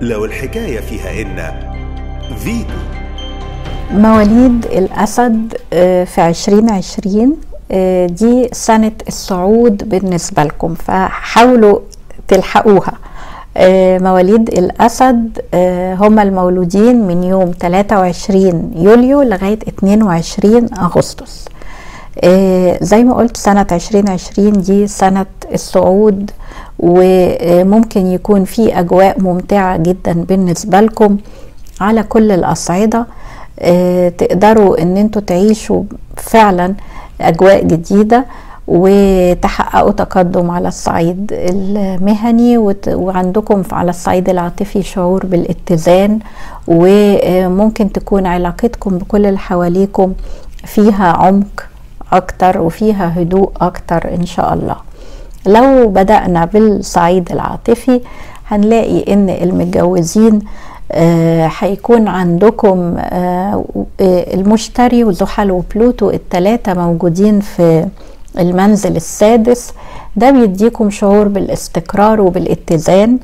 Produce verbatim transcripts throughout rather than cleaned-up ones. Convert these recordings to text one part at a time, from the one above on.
لو الحكاية فيها إن فيتو. مواليد الأسد في عشرين عشرين، دي سنة الصعود بالنسبة لكم، فحاولوا تلحقوها. مواليد الأسد هم المولودين من يوم ثلاثة وعشرين يوليو لغاية اثنين وعشرين أغسطس. زي ما قلت سنة عشرين عشرين دي سنة الصعود، وممكن يكون في أجواء ممتعة جدا بالنسبة لكم على كل الأصعدة. تقدروا ان انتوا تعيشوا فعلا أجواء جديدة وتحققوا تقدم على الصعيد المهني، وعندكم على الصعيد العاطفي شعور بالاتزان، وممكن تكون علاقتكم بكل اللي حواليكم فيها عمق اكتر وفيها هدوء اكتر ان شاء الله. لو بدأنا بالصعيد العاطفي هنلاقي ان المتجوزين هيكون آه عندكم آه المشتري وزحل وبلوتو التلاتة موجودين في المنزل السادس، ده بيديكم شعور بالاستقرار وبالاتزان،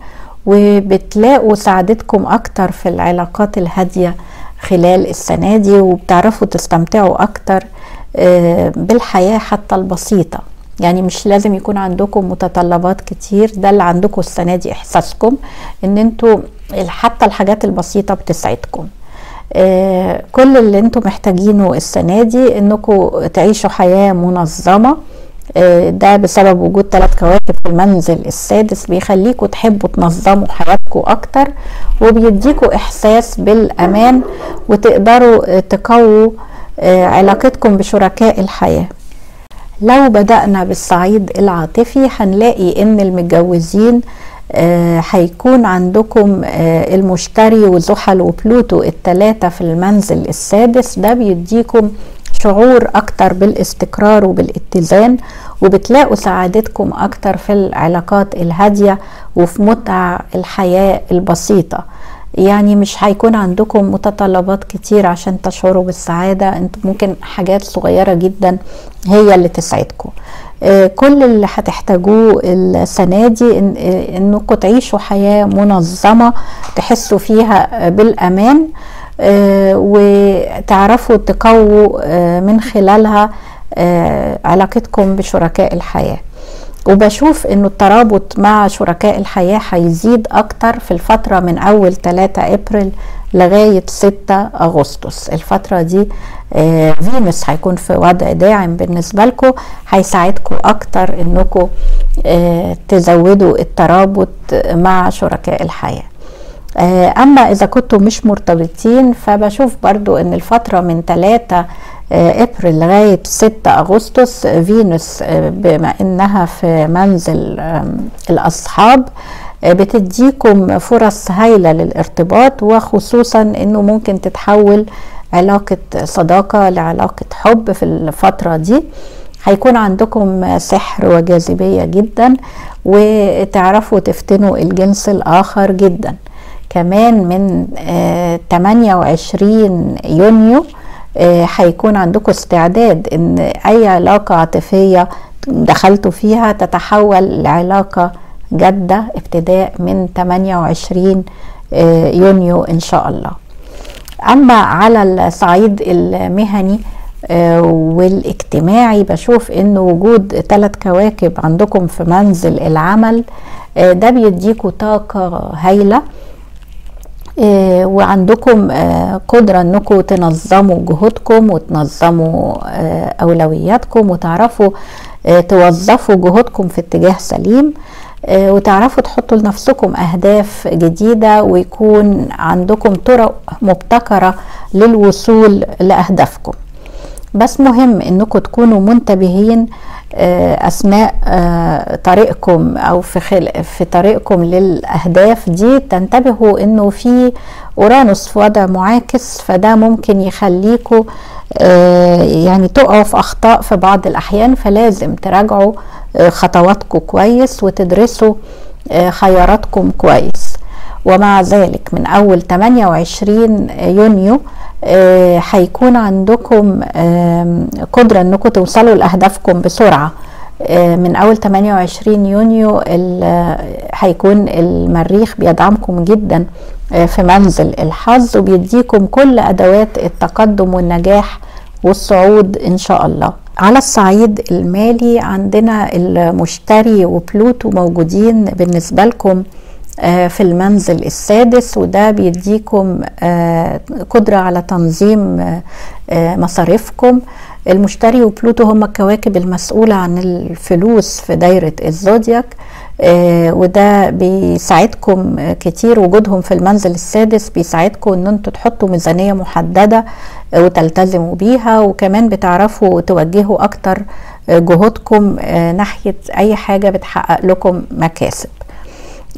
وبتلاقوا سعادتكم اكتر في العلاقات الهادية خلال السنة دي، وبتعرفوا تستمتعوا اكتر بالحياة حتى البسيطة. يعني مش لازم يكون عندكم متطلبات كتير، ده اللي عندكم السنة دي احساسكم ان انتوا حتى الحاجات البسيطة بتسعدكم. كل اللي انتوا محتاجينه السنة دي انكم تعيشوا حياة منظمة، ده بسبب وجود ثلاث كواكب في المنزل السادس بيخليكم تحبوا تنظموا حياتكم اكتر، وبيديكوا احساس بالامان، وتقدروا تقووا علاقتكم بشركاء الحياة. لو بدأنا بالصعيد العاطفي هنلاقي ان المتجوزين هيكون عندكم المشتري وزحل وبلوتو التلاتة في المنزل السادس، ده بيديكم شعور اكتر بالاستقرار وبالاتزان، وبتلاقوا سعادتكم اكتر في العلاقات الهادية وفي متع الحياة البسيطة. يعني مش هيكون عندكم متطلبات كتير عشان تشعروا بالسعادة، انتم ممكن حاجات صغيرة جدا هي اللي تسعدكم. اه كل اللي هتحتاجوه السنة دي ان اه انكم تعيشوا حياة منظمة تحسوا فيها بالامان، اه وتعرفوا تقووا اه من خلالها اه علاقتكم بشركاء الحياة. وبشوف انه الترابط مع شركاء الحياة هيزيد اكتر في الفترة من اول ثلاثة ابريل لغاية ستة اغسطس. الفترة دي آه فينوس هيكون في وضع داعم بالنسبة لكم، هيساعدكم اكتر انكم آه تزودوا الترابط مع شركاء الحياة. آه اما اذا كنتوا مش مرتبطين فبشوف برضو ان الفترة من ثلاثة ابريل لغاية ستة اغسطس فينوس بما انها في منزل الاصحاب بتديكم فرص هايلة للارتباط، وخصوصا انه ممكن تتحول علاقة صداقة لعلاقة حب في الفترة دي. هيكون عندكم سحر وجاذبية جدا، وتعرفوا تفتنوا الجنس الاخر جدا. كمان من ثمانية وعشرين يونيو هيكون عندكم استعداد ان اي علاقة عاطفية دخلتوا فيها تتحول لعلاقة جادة، ابتداء من ثمانية وعشرين يونيو ان شاء الله. اما على الصعيد المهني والاجتماعي بشوف ان وجود ثلاث كواكب عندكم في منزل العمل ده بيديكوا طاقة هايلة، وعندكم قدرة انكم تنظموا جهودكم وتنظموا اولوياتكم، وتعرفوا توظفوا جهودكم في اتجاه سليم، وتعرفوا تحطوا لنفسكم اهداف جديدة، ويكون عندكم طرق مبتكرة للوصول لاهدافكم. بس مهم انكم تكونوا منتبهين اثناء طريقكم او في خلق في طريقكم للاهداف دي، تنتبهوا انه في اورانوس في وضع معاكس، فده ممكن يخليكم يعني تقعوا في اخطاء في بعض الاحيان، فلازم تراجعوا خطواتكم كويس وتدرسوا خياراتكم كويس. ومع ذلك من اول ثمانية وعشرين يونيو هيكون آه عندكم آه قدرة انكم توصلوا لاهدافكم بسرعة، من اول ثمانية وعشرين يونيو هيكون المريخ بيدعمكم جدا في منزل الحظ وبيديكم كل ادوات التقدم والنجاح والصعود ان شاء الله. على الصعيد المالي عندنا المشتري وبلوتو موجودين بالنسبة لكم في المنزل السادس، وده بيديكم قدرة على تنظيم مصاريفكم. المشتري وبلوتو هم الكواكب المسؤولة عن الفلوس في دايرة الزودياك، وده بيساعدكم كتير. وجودهم في المنزل السادس بيساعدكم ان انتوا تحطوا ميزانية محددة وتلتزموا بيها، وكمان بتعرفوا توجهوا اكتر جهودكم ناحية اي حاجة بتحقق لكم مكاسب.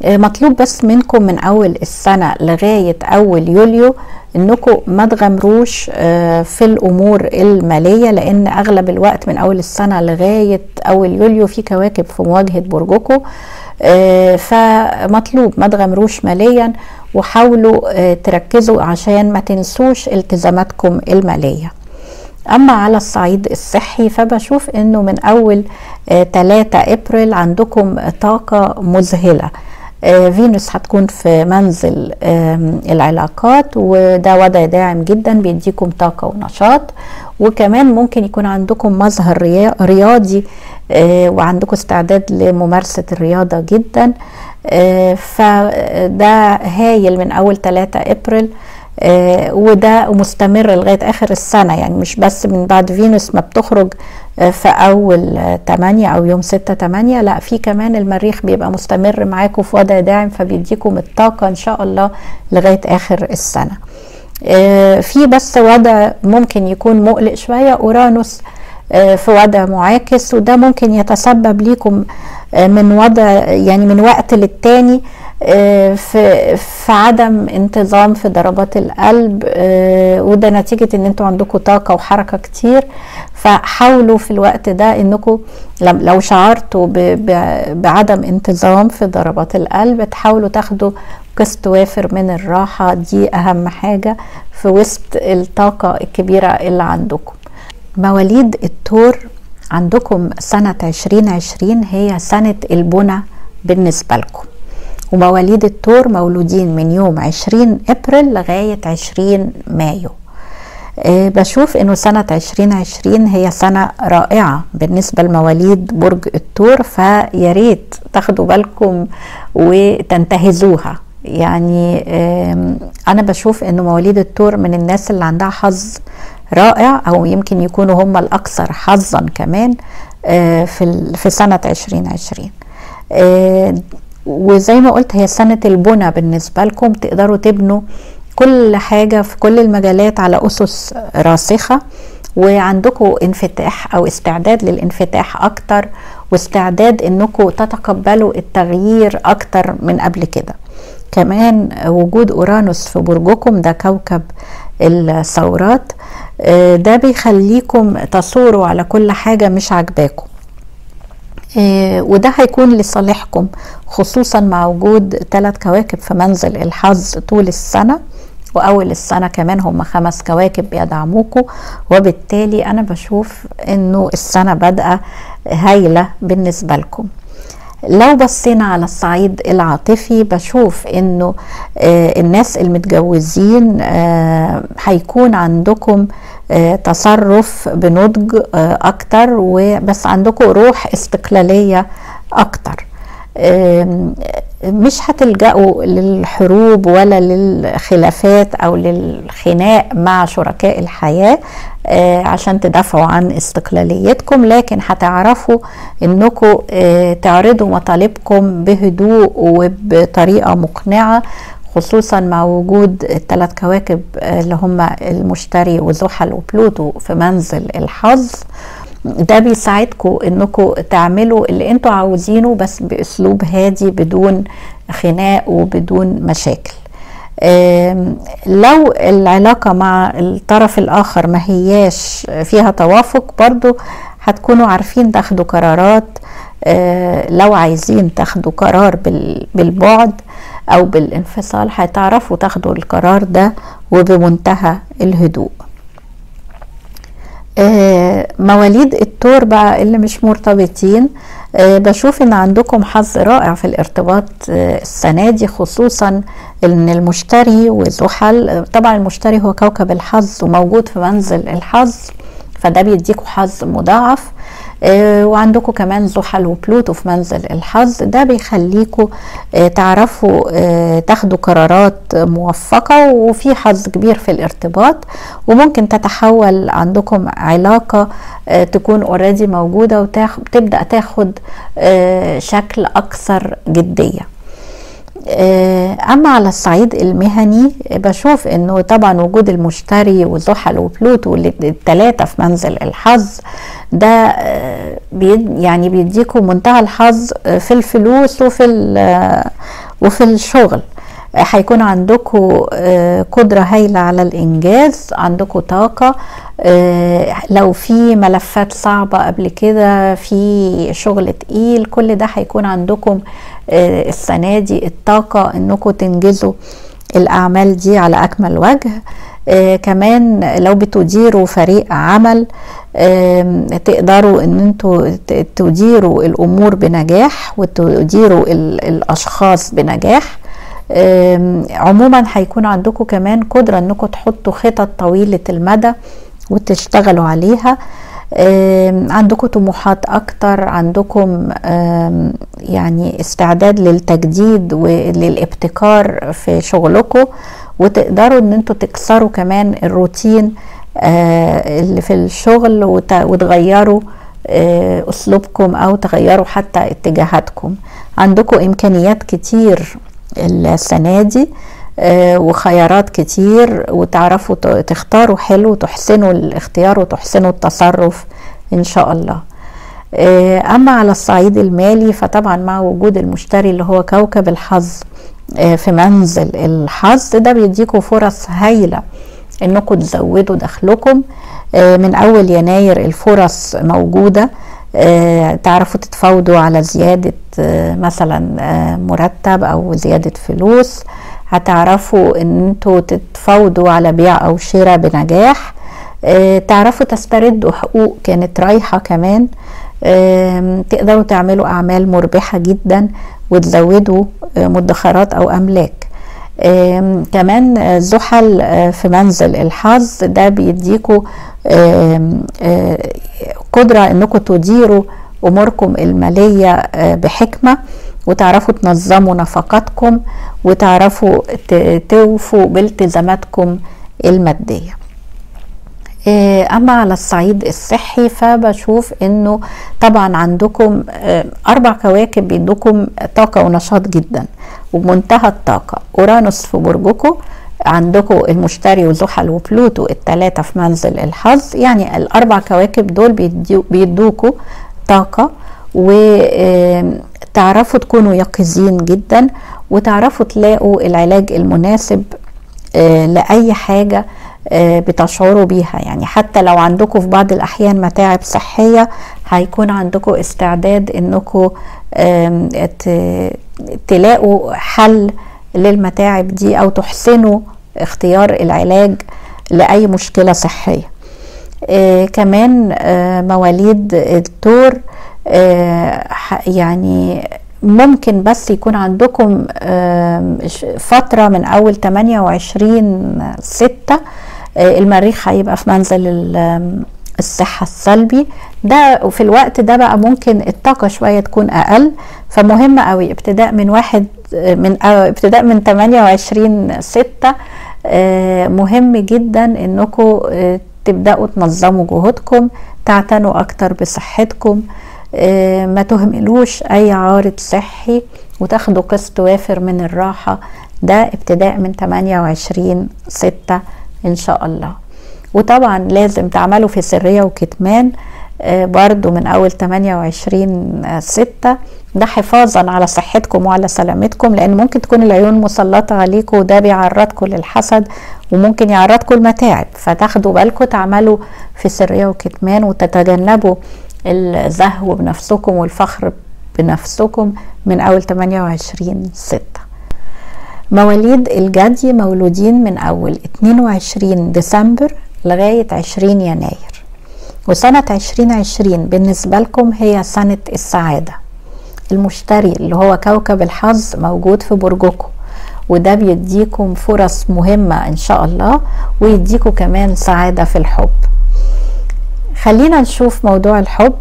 مطلوب بس منكم من اول السنة لغاية اول يوليو انكم ما تغامروش في الامور المالية، لان اغلب الوقت من اول السنة لغاية اول يوليو في كواكب في مواجهة برجكم، فمطلوب ما تغامروش ماليا وحاولوا تركزوا عشان ما تنسوش التزاماتكم المالية. اما على الصعيد الصحي فبشوف انه من اول ثلاثة ابريل عندكم طاقة مذهلة. فينوس هتكون في منزل العلاقات، وده وضع داعم جدا بيديكم طاقة ونشاط، وكمان ممكن يكون عندكم مظهر رياضي وعندكم استعداد لممارسة الرياضة جدا، فده هايل من اول ثلاثة ابريل آه وده مستمر لغاية اخر السنة، يعني مش بس من بعد فينوس ما بتخرج آه في اول تمانية او يوم ستة تمانية، لا في كمان المريخ بيبقى مستمر معاكم في وضع داعم، فبيديكم الطاقة ان شاء الله لغاية اخر السنة. آه في بس وضع ممكن يكون مقلق شوية، اورانوس آه في وضع معاكس، وده ممكن يتسبب ليكم آه من وضع يعني من وقت للتاني في في عدم انتظام في ضربات القلب، وده نتيجة ان انتوا عندكم طاقة وحركة كتير، فحاولوا في الوقت ده انكم لو شعرتوا بعدم انتظام في ضربات القلب تحاولوا تاخدوا قسط وافر من الراحة، دي اهم حاجة في وسط الطاقة الكبيرة اللي عندكم. مواليد الثور عندكم سنة عشرين عشرين هي سنة البنى بالنسبة لكم، ومواليد الثور مولودين من يوم عشرين ابريل لغاية عشرين مايو. أه بشوف انه سنة عشرين عشرين هي سنة رائعة بالنسبة لمواليد برج الثور، فياريت تاخدوا بالكم وتنتهزوها. يعني أه انا بشوف انه مواليد الثور من الناس اللي عندها حظ رائع، او يمكن يكونوا هم الاكثر حظا كمان أه في, في سنة عشرين عشرين. أه وزي ما قلت هي سنة البنى بالنسبة لكم، تقدروا تبنوا كل حاجة في كل المجالات على أسس راسخة، وعندكم انفتاح أو استعداد للانفتاح أكتر، واستعداد أنكم تتقبلوا التغيير أكتر من قبل كده. كمان وجود أورانوس في برجكم، ده كوكب الثورات، ده بيخليكم تصوروا على كل حاجة مش عاجباكم، وده هيكون لصالحكم خصوصا مع وجود ثلاث كواكب في منزل الحظ طول السنة، وأول السنة كمان هم خمس كواكب بيدعموكوا، وبالتالي أنا بشوف أنه السنة بادئة هايلة بالنسبة لكم. لو بصينا على الصعيد العاطفي بشوف أنه الناس المتجوزين هيكون عندكم تصرف بنضج اكتر، وبس عندكم روح استقلالية اكتر، مش هتلجأوا للحروب ولا للخلافات او للخناق مع شركاء الحياة عشان تدافعوا عن استقلاليتكم، لكن هتعرفوا انكم تعرضوا مطالبكم بهدوء وبطريقة مقنعة، خصوصا مع وجود الثلاث كواكب اللي هم المشتري وزحل وبلوتو في منزل الحظ. ده بيساعدكم انكم تعملوا اللي انتوا عاوزينه بس باسلوب هادي بدون خناق وبدون مشاكل. لو العلاقة مع الطرف الاخر ما هياش فيها توافق برضو هتكونوا عارفين تاخدوا قرارات، لو عايزين تاخدوا قرار بالبعد او بالانفصال هتعرفوا تاخدوا القرار ده وبمنتهى الهدوء. آه مواليد الثور بقى اللي مش مرتبطين، آه بشوف ان عندكم حظ رائع في الارتباط آه السنه دي، خصوصا ان المشتري وزحل، طبعا المشتري هو كوكب الحظ وموجود في منزل الحظ، فده بيديكوا حظ مضاعف، آه وعندكوا كمان زحل وبلوتو في منزل الحظ، ده بيخليكوا آه تعرفوا آه تاخدوا قرارات موفقة وفي حظ كبير في الارتباط، وممكن تتحول عندكم علاقة آه تكون اوريدي موجودة وتبدأ تاخد آه شكل اكثر جدية. اما على الصعيد المهني بشوف انه طبعا وجود المشتري وزحل وبلوتو الثلاثه في منزل الحظ ده بيد يعني بيديكوا منتهى الحظ في الفلوس وفي وفي الشغل، هيكون عندكوا قدرة هايلة على الإنجاز، عندكوا طاقة، لو في ملفات صعبة قبل كده في شغل تقيل كل ده هيكون عندكم السنة دي الطاقة انكم تنجزوا الأعمال دي على أكمل وجه. آه كمان لو بتديروا فريق عمل آه تقدروا ان انتوا تديروا الأمور بنجاح وتديروا الأشخاص بنجاح. عموما هيكون عندكم كمان قدرة انكم تحطوا خطط طويلة المدى وتشتغلوا عليها، عندكم طموحات اكتر، عندكم يعني استعداد للتجديد وللابتكار في شغلكم، وتقدروا ان انتوا تكسروا كمان الروتين اللي في الشغل وتغيروا اسلوبكم او تغيروا حتى اتجاهاتكم. عندكم امكانيات كتير السنة دي آه وخيارات كتير، وتعرفوا تختاروا حلو وتحسنوا الاختيار وتحسنوا التصرف ان شاء الله. آه اما على الصعيد المالي فطبعا مع وجود المشتري اللي هو كوكب الحظ آه في منزل الحظ، ده بيديكوا فرص هايلة انكم تزودوا دخلكم، آه من اول يناير الفرص موجودة، آه تعرفوا تتفاوضوا على زيادة آه مثلا آه مرتب او زيادة فلوس، هتعرفوا ان انتوا تتفاوضوا على بيع او شراء بنجاح، آه تعرفوا تستردوا حقوق كانت رايحة، كمان آه تقدروا تعملوا اعمال مربحة جدا وتزودوا آه مدخرات او املاك. آه كمان زحل آه في منزل الحظ ده بيديكوا آه آه قدرة انكم تديروا اموركم المالية آه بحكمة، وتعرفوا تنظموا نفقاتكم وتعرفوا توفوا بالتزاماتكم المادية. اما على الصعيد الصحي فبشوف انه طبعا عندكم اربع كواكب بيدوكم طاقة ونشاط جدا ومنتهى الطاقة، اورانوس في برجكم، عندكم المشتري وزحل وبلوتو الثلاثة في منزل الحظ، يعني الاربع كواكب دول بيدو بيدوكوا طاقة، وتعرفوا تكونوا يقظين جدا وتعرفوا تلاقوا العلاج المناسب آه لأي حاجة آه بتشعروا بيها، يعني حتى لو عندكم في بعض الأحيان متاعب صحية هيكون عندكم استعداد انكم آه تلاقوا حل للمتاعب دي او تحسنوا اختيار العلاج لأي مشكلة صحية. آه كمان آه مواليد الثور آه يعني ممكن بس يكون عندكم فترة من اول ثمانية وعشرين ستة المريخ هيبقى في منزل الصحة السلبي ده، وفي الوقت ده بقى ممكن الطاقة شوية تكون اقل، فمهم قوي ابتداء من واحد من ابتداء من ثمانية وعشرين ستة مهم جدا انكم تبدأوا تنظموا جهودكم، تعتنوا اكتر بصحتكم، ما تهملوش اي عارض صحي، وتاخدوا قسط وافر من الراحة، ده ابتداء من ثمانية وعشرين ستة ان شاء الله. وطبعا لازم تعملوا في سرية وكتمان برضو من اول ثمانية وعشرين ستة، ده حفاظا على صحتكم وعلى سلامتكم، لان ممكن تكون العيون مسلطة عليكم وده بيعرضكم للحسد وممكن يعرضكم المتاعب، فتاخدوا بالكم تعملوا في سرية وكتمان وتتجنبوا الزهو بنفسكم والفخر بنفسكم من اول ثمانية وعشرين ستة. مواليد الجدي مولودين من اول اتنين وعشرين ديسمبر لغاية عشرين يناير، وسنة عشرين عشرين بالنسبة لكم هي سنة السعادة. المشتري اللي هو كوكب الحظ موجود في برجكم، وده بيديكم فرص مهمة ان شاء الله، ويديكم كمان سعادة في الحب. خلينا نشوف موضوع الحب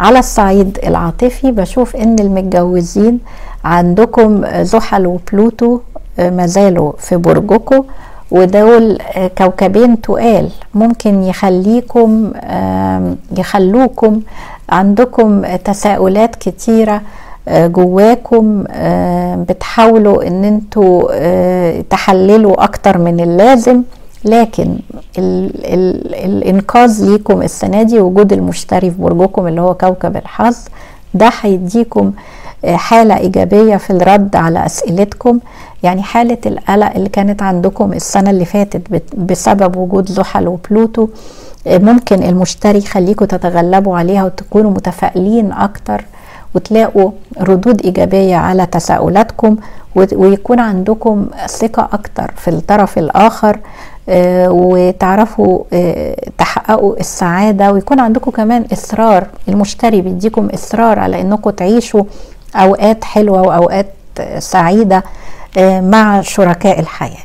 على الصعيد العاطفي. بشوف ان المتجوزين عندكم زحل وبلوتو مازالوا في برجكم، ودول كوكبين تقال ممكن يخليكم يخلوكم عندكم تساؤلات كتيرة جواكم، بتحاولوا ان انتوا تحللوا اكتر من اللازم. لكن ال ال الانقاذ ليكم السنة دي وجود المشتري في برجكم اللي هو كوكب الحظ، ده هيديكم حالة ايجابية في الرد على اسئلتكم. يعني حالة القلق اللي كانت عندكم السنة اللي فاتت بسبب وجود زحل وبلوتو، ممكن المشتري يخليكم تتغلبوا عليها وتكونوا متفائلين اكتر، وتلاقوا ردود ايجابية على تساؤلاتكم، ويكون عندكم ثقة اكتر في الطرف الاخر، وتعرفوا تحققوا السعادة، ويكون عندكم كمان اصرار. المشتري بيديكم اصرار على انكم تعيشوا اوقات حلوة واوقات سعيدة مع شركاء الحياة.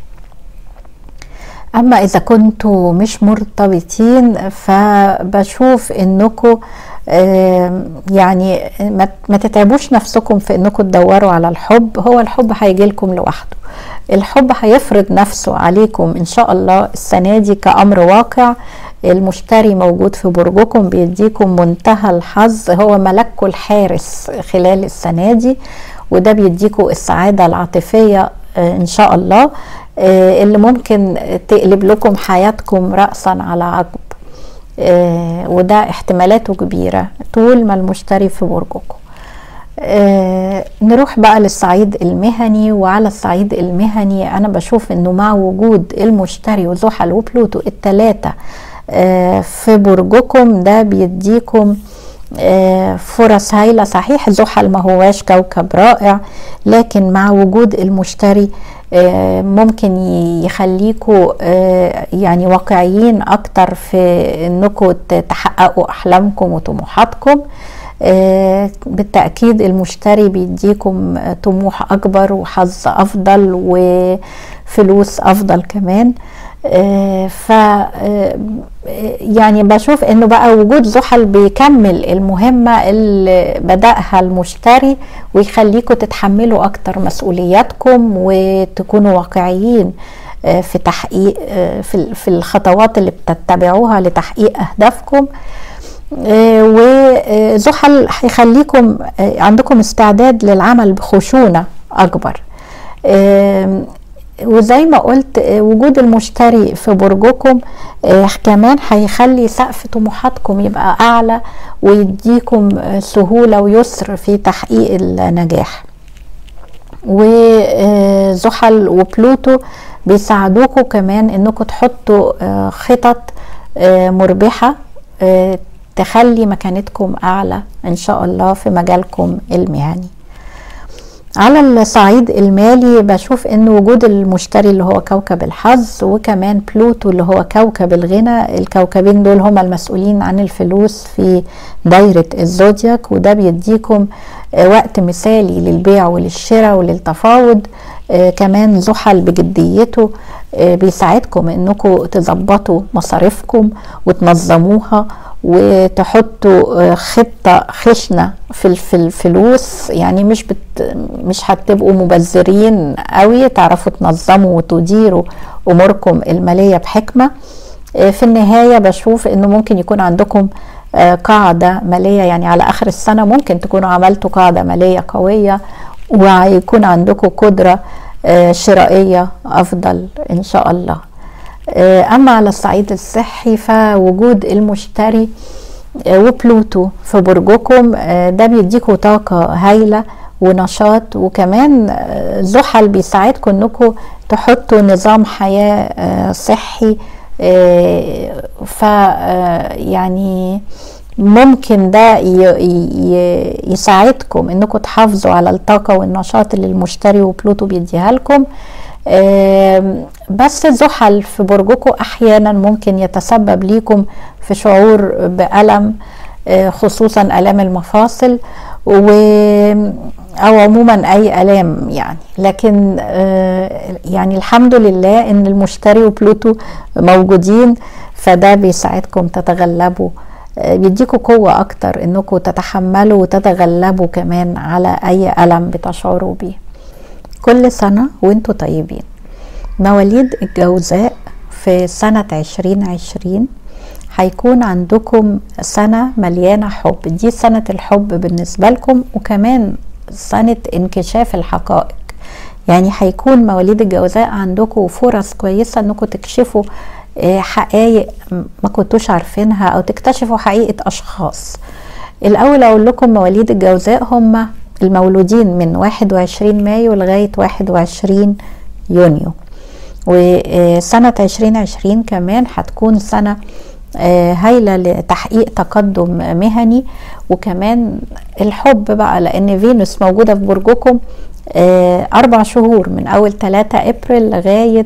اما اذا كنتوا مش مرتبطين فبشوف انكم يعني ما تتعبوش نفسكم في انكم تدوروا على الحب. هو الحب هيجيلكم لوحده، الحب هيفرض نفسه عليكم ان شاء الله السنة دي كأمر واقع. المشتري موجود في برجكم بيديكم منتهى الحظ، هو ملككم الحارس خلال السنة دي، وده بيديكم السعادة العاطفية ان شاء الله، اللي ممكن تقلب لكم حياتكم رأسا على عقب، وده احتمالاته كبيرة طول ما المشتري في برجكم. نروح بقى للصعيد المهني. وعلى الصعيد المهني انا بشوف انه مع وجود المشتري وزحل وبلوتو التلاتة في برجكم، ده بيديكم فرص هايلة. صحيح زحل ما هواش كوكب رائع، لكن مع وجود المشتري ممكن يخليكوا يعني واقعيين اكتر في انكم تحققوا احلامكم وطموحاتكم. بالتأكيد المشتري بيديكم طموح اكبر وحظ افضل وفلوس افضل كمان. ف يعني بشوف انه بقى وجود زحل بيكمل المهمة اللي بدأها المشتري، ويخليكم تتحملوا اكتر مسؤولياتكم، وتكونوا واقعيين في تحقيق في الخطوات اللي بتتبعوها لتحقيق اهدافكم. وزحل هيخليكم عندكم استعداد للعمل بخشونة اكبر. وزي ما قلت وجود المشتري في برجكم كمان هيخلي سقف طموحاتكم يبقى اعلى، ويديكم سهولة ويسر في تحقيق النجاح. وزحل وبلوتو بيساعدوكم كمان انكم تحطوا خطط مربحة تخلي مكانتكم اعلى ان شاء الله في مجالكم المهني. على الصعيد المالي بشوف ان وجود المشتري اللي هو كوكب الحظ وكمان بلوتو اللي هو كوكب الغنى، الكوكبين دول هما المسؤولين عن الفلوس في دايرة الزودياك، وده بيديكم وقت مثالي للبيع وللشراء وللتفاوض. كمان زحل بجديته بيساعدكم انكم تظبطوا مصاريفكم وتنظموها، وتحطوا خطة خشنة في الفلوس. يعني مش بت مش هتبقوا مبذرين قوي، تعرفوا تنظموا وتديروا اموركم المالية بحكمة. في النهاية بشوف انه ممكن يكون عندكم قاعدة مالية، يعني على اخر السنة ممكن تكونوا عملتوا قاعدة مالية قوية، ويكون عندكم قدرة شرائية افضل ان شاء الله. اما على الصعيد الصحي فوجود المشتري وبلوتو في برجكم ده بيديكوا طاقة هايلة ونشاط، وكمان زحل بيساعدكم انكم تحطوا نظام حياة صحي. ف يعني ممكن ده يساعدكم انكم تحافظوا على الطاقة والنشاط اللي المشتري وبلوتو بيديها لكم. بس زحل في برجكم احيانا ممكن يتسبب ليكم في شعور بألم، خصوصا ألم المفاصل و او عموما اي الام يعني. لكن يعني الحمد لله ان المشتري وبلوتو موجودين، فده بيساعدكم تتغلبوا، بيديكوا قوه اكتر انكم تتحملوا وتتغلبوا كمان على اي الم بتشعروا بيه. كل سنه وانتوا طيبين. مواليد الجوزاء في سنه عشرين عشرين هيكون عندكم سنه مليانه حب، دي سنه الحب بالنسبه لكم، وكمان سنة انكشاف الحقائق. يعني هيكون مواليد الجوزاء عندكم فرص كويسة انكم تكشفوا حقائق ما كنتوش عارفينها او تكتشفوا حقيقة اشخاص. الاول اقول لكم مواليد الجوزاء هم المولودين من واحد وعشرين مايو لغاية واحد وعشرين يونيو، وسنة عشرين عشرين كمان هتكون سنة هايلة لتحقيق تقدم مهني، وكمان الحب بقى لان فينوس موجودة في برجكم اربع شهور من اول ثلاثة ابريل لغاية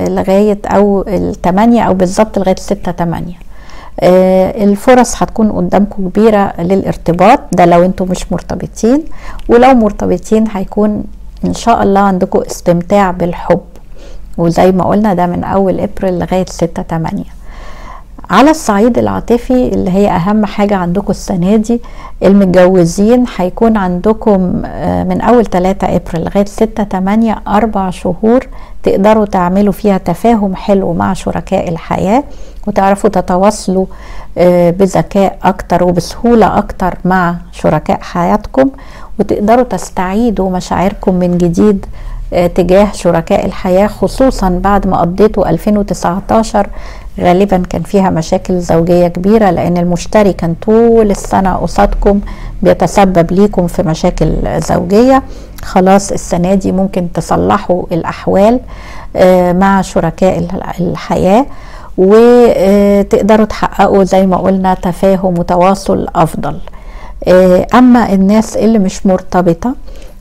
لغاية او الثمانية او بالظبط لغاية ستة ثمانية. الفرص هتكون قدامكم كبيرة للارتباط، ده لو انتم مش مرتبطين، ولو مرتبطين هيكون ان شاء الله عندكم استمتاع بالحب، وزي ما قلنا ده من اول ابريل لغايه ستة ثمانية. على الصعيد العاطفي اللي هي اهم حاجه عندكم السنه دي، المتجوزين هيكون عندكم من اول ثلاثة ابريل لغايه ستة ثمانية اربع شهور تقدروا تعملوا فيها تفاهم حلو مع شركاء الحياه، وتعرفوا تتواصلوا بذكاء اكتر وبسهوله اكتر مع شركاء حياتكم، وتقدروا تستعيدوا مشاعركم من جديد تجاه شركاء الحياة، خصوصا بعد ما قضيتوا ألفين وتسعتاشر غالبا كان فيها مشاكل زوجية كبيرة، لان المشتري كان طول السنة قصادكم بيتسبب ليكم في مشاكل زوجية. خلاص السنة دي ممكن تصلحوا الأحوال مع شركاء الحياة، وتقدروا تحققوا زي ما قلنا تفاهم وتواصل أفضل. أما الناس اللي مش مرتبطة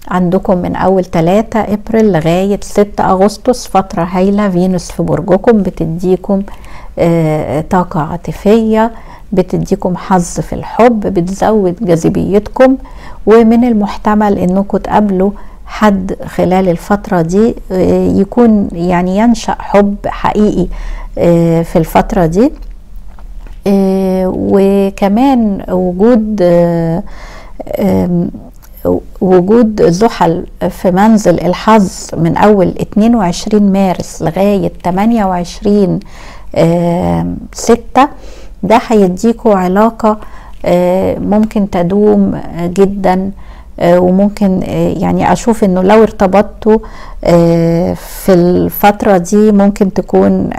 عندكم من اول ثلاثة ابريل لغاية ستة اغسطس فترة هايلة، فينوس في برجكم بتديكم آه طاقة عاطفية، بتديكم حظ في الحب، بتزود جاذبيتكم، ومن المحتمل انكم تقابلوا حد خلال الفترة دي آه يكون يعني ينشأ حب حقيقي آه في الفترة دي. آه وكمان وجود آه آه وجود زحل في منزل الحظ من اول اتنين وعشرين مارس لغاية تمنية وعشرين ستة، ده هيديكوا علاقة ممكن تدوم جدا، وممكن يعني اشوف انه لو ارتبطتوا في الفترة دي ممكن تكون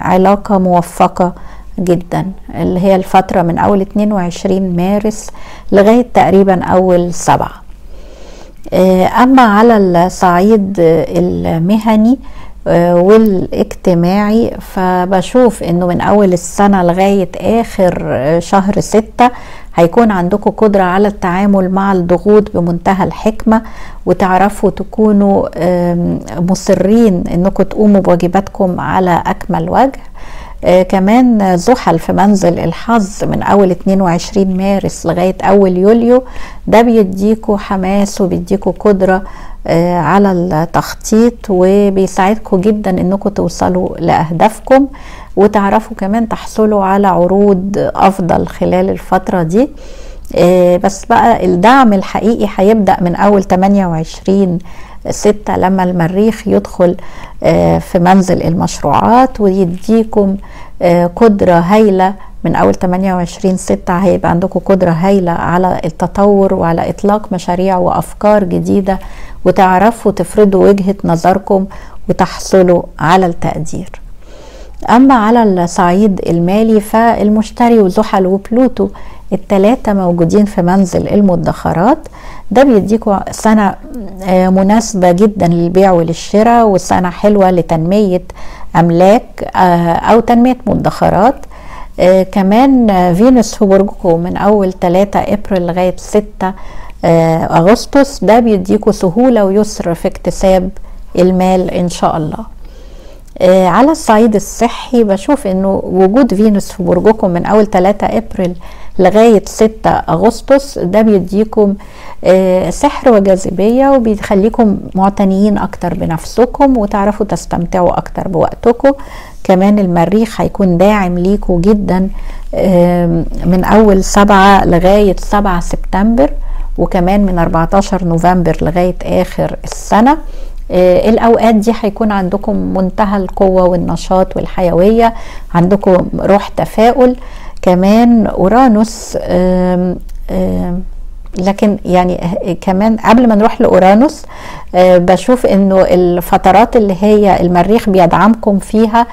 علاقة موفقة جدا، اللي هي الفترة من اول اتنين وعشرين مارس لغاية تقريبا اول سبعة. اما على الصعيد المهني والاجتماعي فبشوف انه من اول السنة لغاية اخر شهر ستة هيكون عندكم قدرة على التعامل مع الضغوط بمنتهى الحكمة، وتعرفوا تكونوا مصرين انكم تقوموا بواجباتكم على اكمل وجه. آه كمان زحل في منزل الحظ من اول اتنين وعشرين مارس لغاية اول يوليو، ده بيديكوا حماس وبيديكوا قدرة آه على التخطيط، وبيساعدكوا جدا انكم توصلوا لاهدافكم، وتعرفوا كمان تحصلوا على عروض افضل خلال الفترة دي. آه بس بقى الدعم الحقيقي هيبدأ من اول تمنية وعشرين ستة لما المريخ يدخل في منزل المشروعات، ويديكم قدرة هايلة من اول تمنية وعشرين ستة هيبقى عندكم قدرة هايلة على التطور وعلى اطلاق مشاريع وافكار جديدة، وتعرفوا تفرضوا وجهة نظركم وتحصلوا على التقدير. اما على الصعيد المالي فالمشتري وزحل وبلوتو التلاتة موجودين في منزل المدخرات، ده بيديكوا سنة مناسبة جدا للبيع وللشراء، وسنة حلوة لتنمية املاك او تنمية مدخرات. كمان فينوس في برجكم من اول تلاتة ابريل لغاية ستة اغسطس، ده بيديكوا سهولة ويسر في اكتساب المال ان شاء الله. آه على الصعيد الصحي بشوف انه وجود فينوس في برجكم من اول ثلاثة ابريل لغايه ستة اغسطس ده بيديكم آه سحر وجاذبيه، وبيخليكم معتنيين اكتر بنفسكم وتعرفوا تستمتعوا اكتر بوقتكم. كمان المريخ هيكون داعم ليكوا جدا آه من اول سبعة لغايه سبعة سبتمبر، وكمان من اربعتاشر نوفمبر لغايه اخر السنه. آه الاوقات دي هيكون عندكم منتهى القوه والنشاط والحيويه، عندكم روح تفاؤل. كمان اورانوس آه آه لكن يعني كمان قبل ما نروح لاورانوس آه بشوف انه الفترات اللي هي المريخ بيدعمكم فيها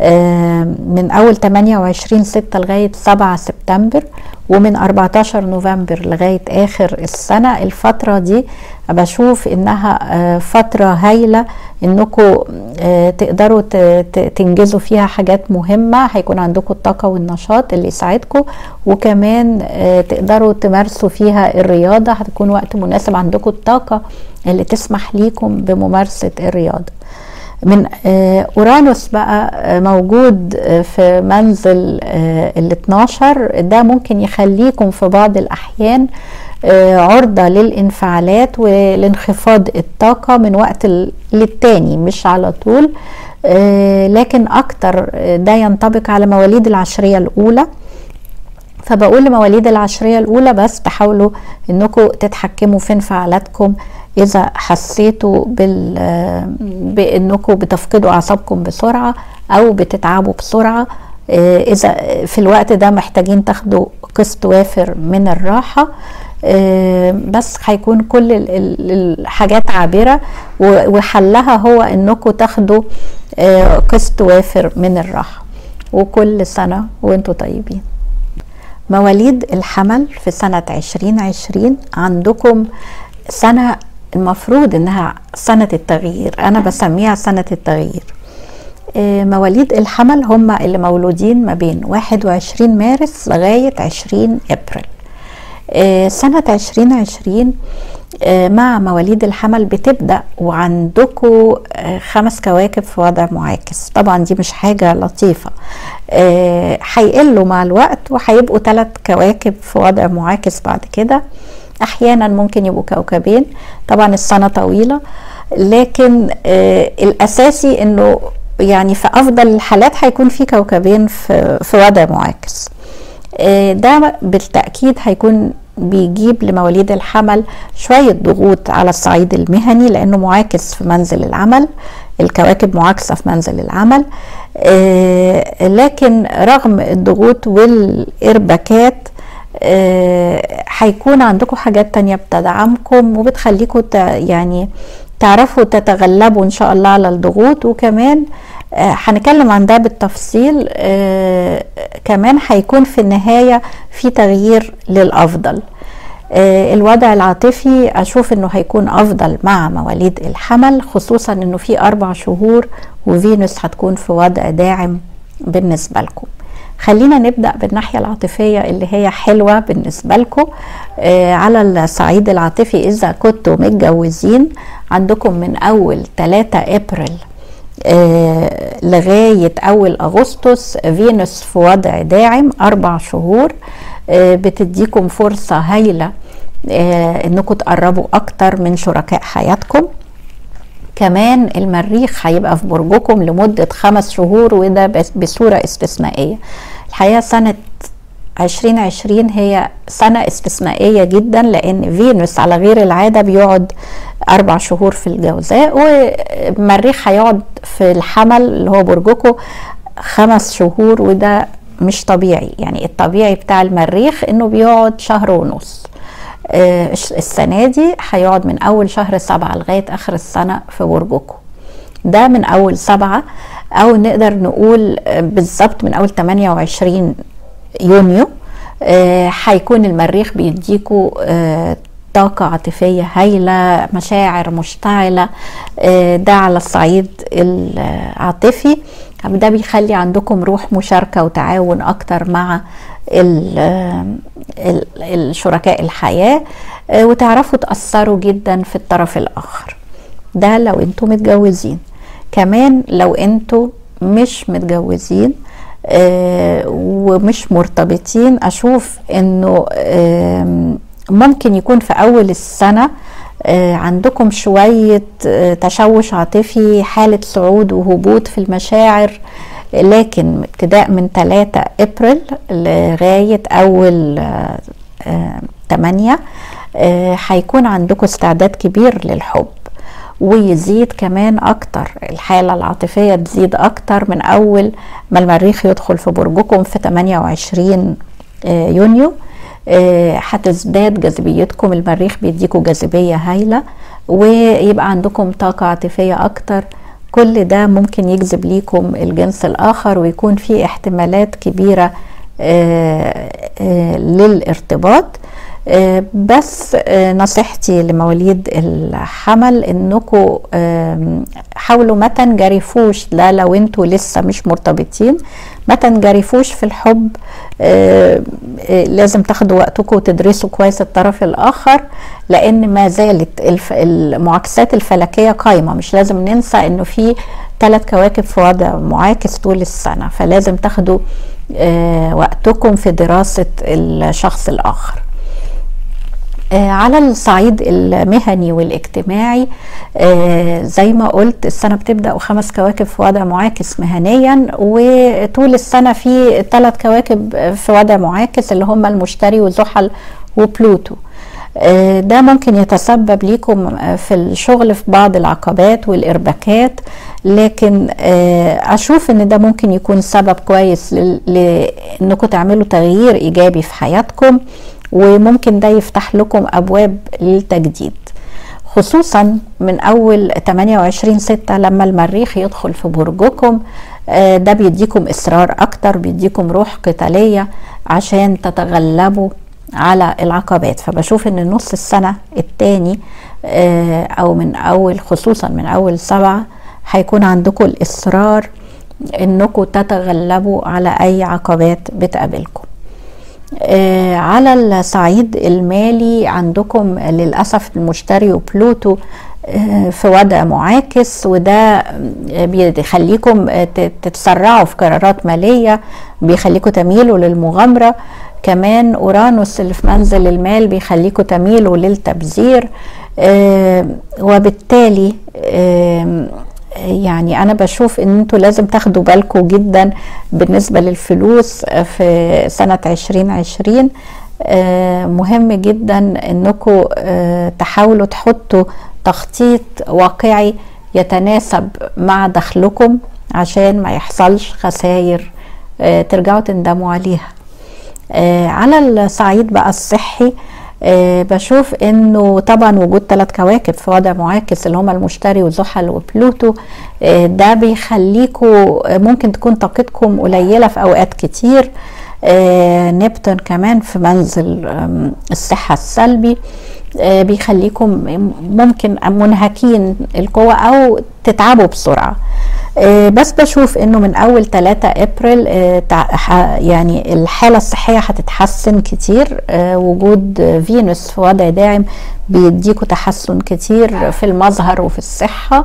آه من اول تمانية وعشرين ستة لغايه سبعة سبتمبر، ومن اربعتاشر نوفمبر لغايه اخر السنه. الفتره دي بشوف انها فتره هايله انكم تقدروا تنجزوا فيها حاجات مهمه، هيكون عندكم الطاقه والنشاط اللي يساعدكم، وكمان تقدروا تمارسوا فيها الرياضه. هتكون وقت مناسب، عندكم الطاقه اللي تسمح ليكم بممارسه الرياضه. من اورانوس بقى موجود في منزل ال اتناشر، ده ممكن يخليكم في بعض الاحيان عرضة للانفعالات ولانخفاض الطاقة من وقت للتاني، مش على طول، لكن اكتر ده ينطبق على مواليد العشرية الاولى. فبقول لمواليد العشرية الاولى بس تحاولوا انكم تتحكموا في انفعالاتكم اذا حسيتوا بال... بانكم بتفقدوا اعصابكم بسرعة او بتتعبوا بسرعة. اذا في الوقت ده محتاجين تاخدوا قسط وافر من الراحة، بس هيكون كل الحاجات عابرة وحلها هو انكم تاخدوا قسط وافر من الراحة. وكل سنة وانتم طيبين. مواليد الحمل في سنة عشرين عشرين عندكم سنة المفروض انها سنة التغيير، انا بسميها سنة التغيير. مواليد الحمل هم اللي مولودين ما بين واحد وعشرين مارس لغاية عشرين ابريل. سنة عشرين عشرين مع مواليد الحمل بتبدأ وعندكم خمس كواكب في وضع معاكس. طبعا دي مش حاجة لطيفة، هيقلوا مع الوقت وهيبقوا ثلاث كواكب في وضع معاكس بعد كده، احيانا ممكن يبقوا كوكبين. طبعا السنة طويلة، لكن الاساسي انه يعني في افضل الحالات هيكون في كوكبين في, في وضع معاكس. ده بالتأكيد هيكون بيجيب لمواليد الحمل شوية ضغوط على الصعيد المهني، لانه معاكس في منزل العمل، الكواكب معاكسة في منزل العمل. لكن رغم الضغوط والارباكات هيكون عندكم حاجات تانية بتدعمكم وبتخليكم يعني تعرفوا تتغلبوا ان شاء الله على الضغوط. وكمان هنتكلم عن ده بالتفصيل. آه كمان هيكون في النهاية في تغيير للأفضل. آه الوضع العاطفي أشوف أنه هيكون أفضل مع مواليد الحمل، خصوصا أنه في أربع شهور وفينوس هتكون في وضع داعم بالنسبة لكم. خلينا نبدأ بالناحية العاطفية اللي هي حلوة بالنسبة لكم. آه على الصعيد العاطفي إذا كنتوا متجوزين عندكم من أول تلاتة ابريل آه لغاية اول اغسطس فينوس في وضع داعم اربع شهور. آه بتديكم فرصة هايلة آه انكم تقربوا اكتر من شركاء حياتكم. كمان المريخ هيبقى في برجكم لمدة خمس شهور وده بصورة استثنائية. الحقيقة سنة عشرين عشرين هي سنة استثنائية جدا، لان فينوس على غير العادة بيقعد اربع شهور في الجوزاء، والمريخ هيقعد في الحمل اللي هو برجكم خمس شهور وده مش طبيعي. يعني الطبيعي بتاع المريخ انه بيقعد شهر ونص. آه السنة دي هيقعد من اول شهر سبعة لغاية اخر السنة في برجكم، ده من اول سبعة او نقدر نقول بالظبط من اول تمانية وعشرين يونيو. هيكون آه المريخ بيديكوا آه طاقة عاطفية هايلة، مشاعر مشتعلة. آه ده على الصعيد العاطفي، ده بيخلي عندكم روح مشاركة وتعاون اكتر مع الشركاء الحياة، آه وتعرفوا تأثروا جدا في الطرف الاخر. ده لو انتوا متجوزين. كمان لو انتوا مش متجوزين آه ومش مرتبطين، اشوف انه آه ممكن يكون في اول السنة آه عندكم شوية آه تشوش عاطفي، حالة صعود وهبوط في المشاعر، لكن ابتداء من تلاتة ابريل لغاية اول آه آه تمانية هيكون آه عندكم استعداد كبير للحب، ويزيد كمان اكتر، الحالة العاطفية تزيد اكتر من اول ما المريخ يدخل في برجكم في تمانية وعشرين يونيو. هتزداد جاذبيتكم، المريخ بيديكوا جاذبية هايلة، ويبقى عندكم طاقة عاطفية اكتر. كل ده ممكن يجذب ليكم الجنس الاخر، ويكون فيه احتمالات كبيرة للارتباط. بس نصيحتي لمواليد الحمل انكم حاولوا ما تنجرفوش، لا لو انتوا لسه مش مرتبطين ما تنجرفوش في الحب، لازم تاخدوا وقتكم وتدرسوا كويس الطرف الاخر، لان ما زالت المعاكسات الفلكيه قايمه. مش لازم ننسى انه في ثلاث كواكب في وضع معاكس طول السنه، فلازم تاخدوا وقتكم في دراسه الشخص الاخر. على الصعيد المهني والاجتماعي زي ما قلت، السنة بتبدأ وخمس كواكب في وضع معاكس مهنيا، وطول السنة في ثلاث كواكب في وضع معاكس اللي هم المشتري وزحل وبلوتو. ده ممكن يتسبب ليكم في الشغل في بعض العقبات والارباكات، لكن اشوف ان ده ممكن يكون سبب كويس لانكم تعملوا تغيير ايجابي في حياتكم، وممكن ده يفتح لكم ابواب للتجديد، خصوصا من اول تمانية وعشرين ستة لما المريخ يدخل في برجكم. ده بيديكم اصرار اكتر، بيديكم روح قتالية عشان تتغلبوا على العقبات. فبشوف ان نص السنة التاني او من اول، خصوصا من اول سبعة، هيكون عندكم الاصرار انكم تتغلبوا على اي عقبات بتقابلكم. آه على الصعيد المالي عندكم للأسف المشتري وبلوتو آه في وضع معاكس، وده بيخليكم آه تتسرعوا في قرارات مالية، بيخليكم تميلوا للمغامرة. كمان أورانوس اللي في منزل المال بيخليكم تميلوا للتبذير، آه وبالتالي آه يعني انا بشوف ان انتوا لازم تاخدوا بالكم جدا بالنسبة للفلوس في سنة عشرين عشرين. مهم جدا انكم تحاولوا تحطوا تخطيط واقعي يتناسب مع دخلكم عشان ما يحصلش خسائر ترجعوا تندموا عليها. على الصعيد بقى الصحي أه بشوف انه طبعا وجود ثلاث كواكب في وضع معاكس اللي هما المشتري وزحل وبلوتو أه ده بيخليكم ممكن تكون طاقتكم قليله في اوقات كتير. أه نبتون كمان في منزل الصحه السلبي أه بيخليكم ممكن منهكين القوه او تتعبوا بسرعه. أه بس بشوف انه من اول تلاتة ابريل أه يعني الحاله الصحيه هتتحسن كتير. أه وجود فينوس في وضع داعم بيديكوا تحسن كتير في المظهر وفي الصحه.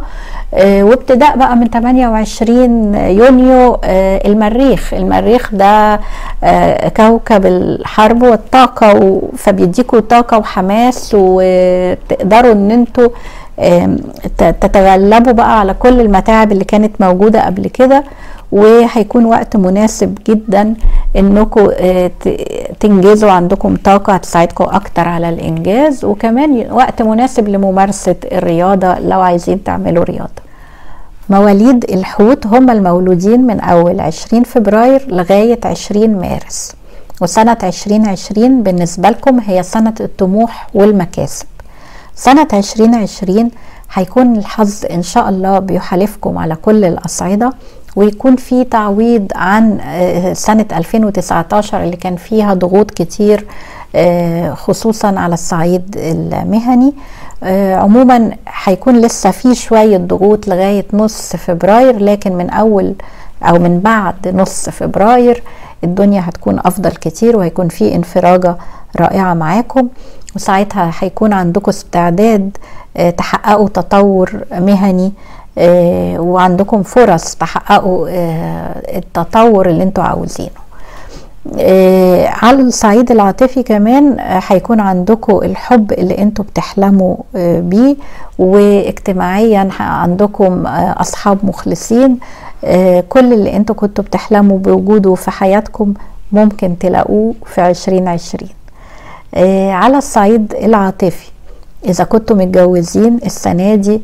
أه وابتداء بقى من تمانية وعشرين يونيو أه المريخ المريخ ده أه كوكب الحرب والطاقه، فبيديكوا طاقه وحماس، وتقدروا ان انتوا تتغلبوا بقى على كل المتاعب اللي كانت موجودة قبل كده، وهيكون وقت مناسب جدا انكم تنجزوا، عندكم طاقة هتساعدكم اكتر على الانجاز، وكمان وقت مناسب لممارسة الرياضة لو عايزين تعملوا رياضة. مواليد الحوت هم المولودين من اول عشرين فبراير لغاية عشرين مارس، وسنة عشرين عشرين بالنسبة لكم هي سنة الطموح والمكاسب. سنة عشرين عشرين هيكون الحظ ان شاء الله بيحالفكم على كل الاصعدة، ويكون في تعويض عن سنة الفين وتسعتاشر اللي كان فيها ضغوط كتير خصوصا على الصعيد المهني. عموما هيكون لسه في شوية ضغوط لغاية نص فبراير، لكن من اول او من بعد نص فبراير الدنيا هتكون افضل كتير، وهيكون في انفراجة رائعة معاكم. وساعتها هيكون عندكم استعداد تحققوا تطور مهني وعندكم فرص تحققوا التطور اللي انتوا عاوزينه. على الصعيد العاطفي كمان هيكون عندكم الحب اللي انتوا بتحلموا بيه، واجتماعيا عندكم اصحاب مخلصين، كل اللي انتوا كنتوا بتحلموا بوجوده في حياتكم ممكن تلاقوه في عشرين عشرين. على الصعيد العاطفي اذا كنتوا متجوزين السنة دي،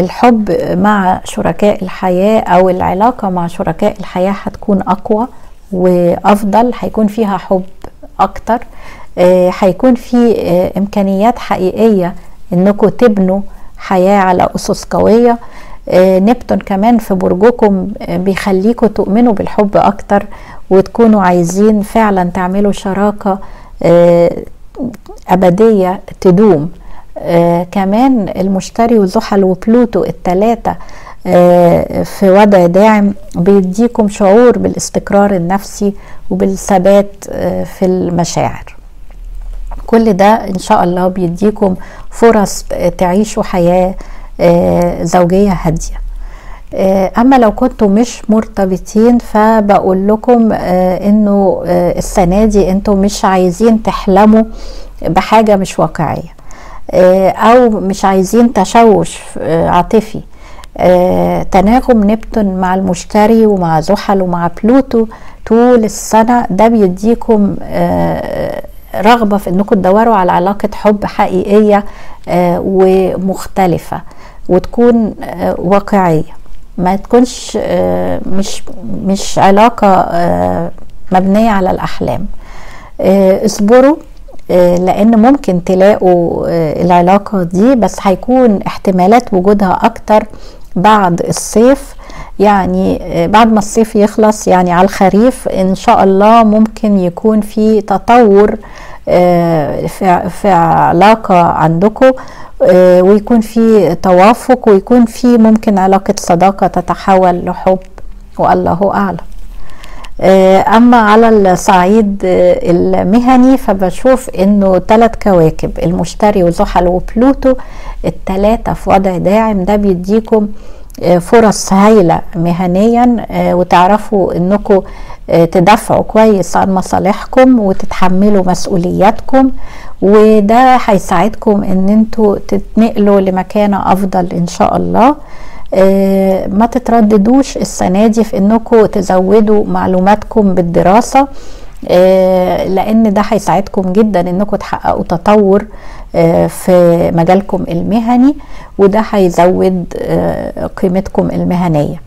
الحب مع شركاء الحياة او العلاقة مع شركاء الحياة هتكون اقوى وافضل، هيكون فيها حب اكتر، هيكون في امكانيات حقيقية انكم تبنوا حياة على اسس قوية. نبتون كمان في برجكم بيخليكم تؤمنوا بالحب اكتر، وتكونوا عايزين فعلا تعملوا شراكة ابدية تدوم. كمان المشتري وزحل وبلوتو التلاتة في وضع داعم بيديكم شعور بالاستقرار النفسي وبالثبات في المشاعر. كل ده ان شاء الله بيديكم فرص تعيشوا حياة زوجية هادية. اما لو كنتوا مش مرتبطين فبقول لكم انه السنة دي انتوا مش عايزين تحلموا بحاجة مش واقعية، او مش عايزين تشوش عاطفي. آه، تناغم نبتون مع المشتري ومع زحل ومع بلوتو طول السنة ده بيديكم آه رغبة في انكم تدوروا على علاقة حب حقيقية آه ومختلفة، وتكون آه واقعية، ما تكونش آه مش, مش علاقة آه مبنية على الأحلام. آه اصبروا لان ممكن تلاقوا العلاقة دي، بس هيكون احتمالات وجودها اكتر بعد الصيف، يعني بعد ما الصيف يخلص يعني على الخريف ان شاء الله ممكن يكون في تطور في علاقة عندكم، ويكون في توافق، ويكون في ممكن علاقة صداقة تتحول لحب، والله اعلم. اما على الصعيد المهني فبشوف انه ثلاث كواكب المشتري وزحل وبلوتو الثلاثه في وضع داعم ده بيديكم فرص هايله مهنيا، وتعرفوا انكم تدافعوا كويس عن مصالحكم وتتحملوا مسؤولياتكم، وده هيساعدكم ان انتوا تتنقلوا لمكانه افضل ان شاء الله. آه ما تترددوش السنة دي في انكم تزودوا معلوماتكم بالدراسة، آه لان ده هيساعدكم جدا انكم تحققوا تطور آه في مجالكم المهني، وده هيزود آه قيمتكم المهنية.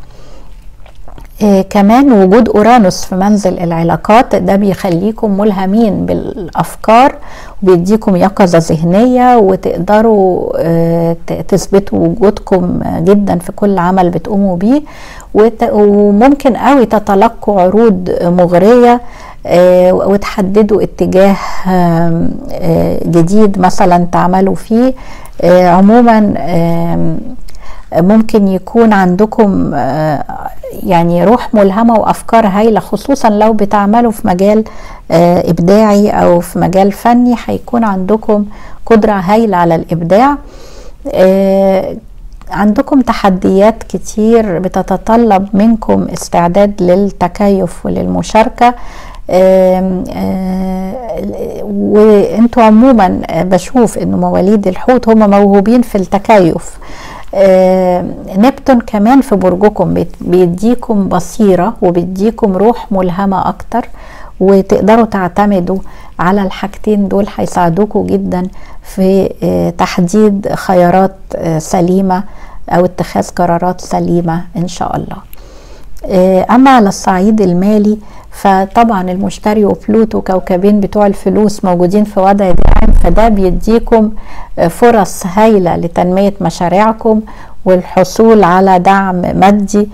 آه كمان وجود اورانوس في منزل العلاقات ده بيخليكم ملهمين بالافكار، وبيديكم يقظة ذهنية، وتقدروا آه تثبتوا وجودكم جدا في كل عمل بتقوموا بيه، وممكن قوي تتلقوا عروض مغرية آه وتحددوا اتجاه آه جديد مثلا تعملوا فيه. آه عموما آه ممكن يكون عندكم يعني روح ملهمة وأفكار هايلة، خصوصا لو بتعملوا في مجال إبداعي أو في مجال فني، هيكون عندكم قدرة هايلة على الإبداع. عندكم تحديات كتير بتتطلب منكم استعداد للتكيف وللمشاركة، وانتوا عموما بشوف انه مواليد الحوت هم موهوبين في التكيف. آه نبتون كمان في برجكم بيديكم بصيرة وبيديكم روح ملهمة اكتر، وتقدروا تعتمدوا على الحاجتين دول، هيساعدوكوا جدا في آه تحديد خيارات آه سليمة او اتخاذ قرارات سليمة ان شاء الله. آه اما على الصعيد المالي فطبعا المشتري وبلوتو كوكبين بتوع الفلوس موجودين في وضع داعم، فده بيديكم فرص هايلة لتنمية مشاريعكم والحصول على دعم مادي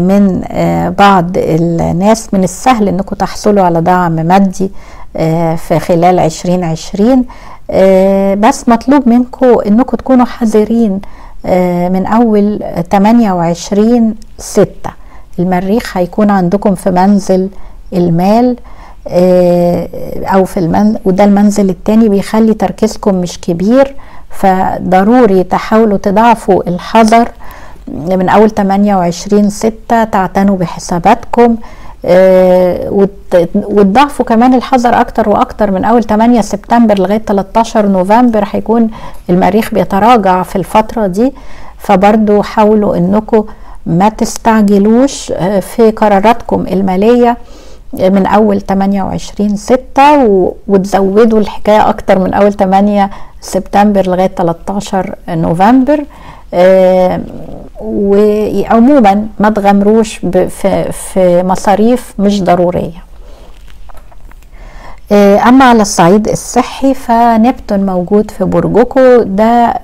من بعض الناس. من السهل انكم تحصلوا على دعم مادي في خلال عشرين عشرين، بس مطلوب منكم انكم تكونوا حذرين من اول تمانية وعشرين ستة. المريخ هيكون عندكم في منزل المال، او في المن... وده المنزل التاني بيخلي تركيزكم مش كبير، فضروري تحاولوا تضاعفوا الحذر من اول ثمانية وعشرين ستة، تعتنوا بحساباتكم آه وتضاعفوا كمان الحذر اكتر واكتر من اول ثمانية سبتمبر لغايه ثلاثة عشر نوفمبر، هيكون المريخ بيتراجع في الفتره دي، فبرضو حاولوا انكم ما تستعجلوش في قراراتكم الماليه من اول ثمانية وعشرين ستة، وتزودوا الحكايه اكتر من اول ثمانية سبتمبر لغايه ثلاثة عشر نوفمبر. آه وعموما ما تغامروش في, في مصاريف مش ضرورية. آه اما على الصعيد الصحي فنبتون موجود في برجكو، ده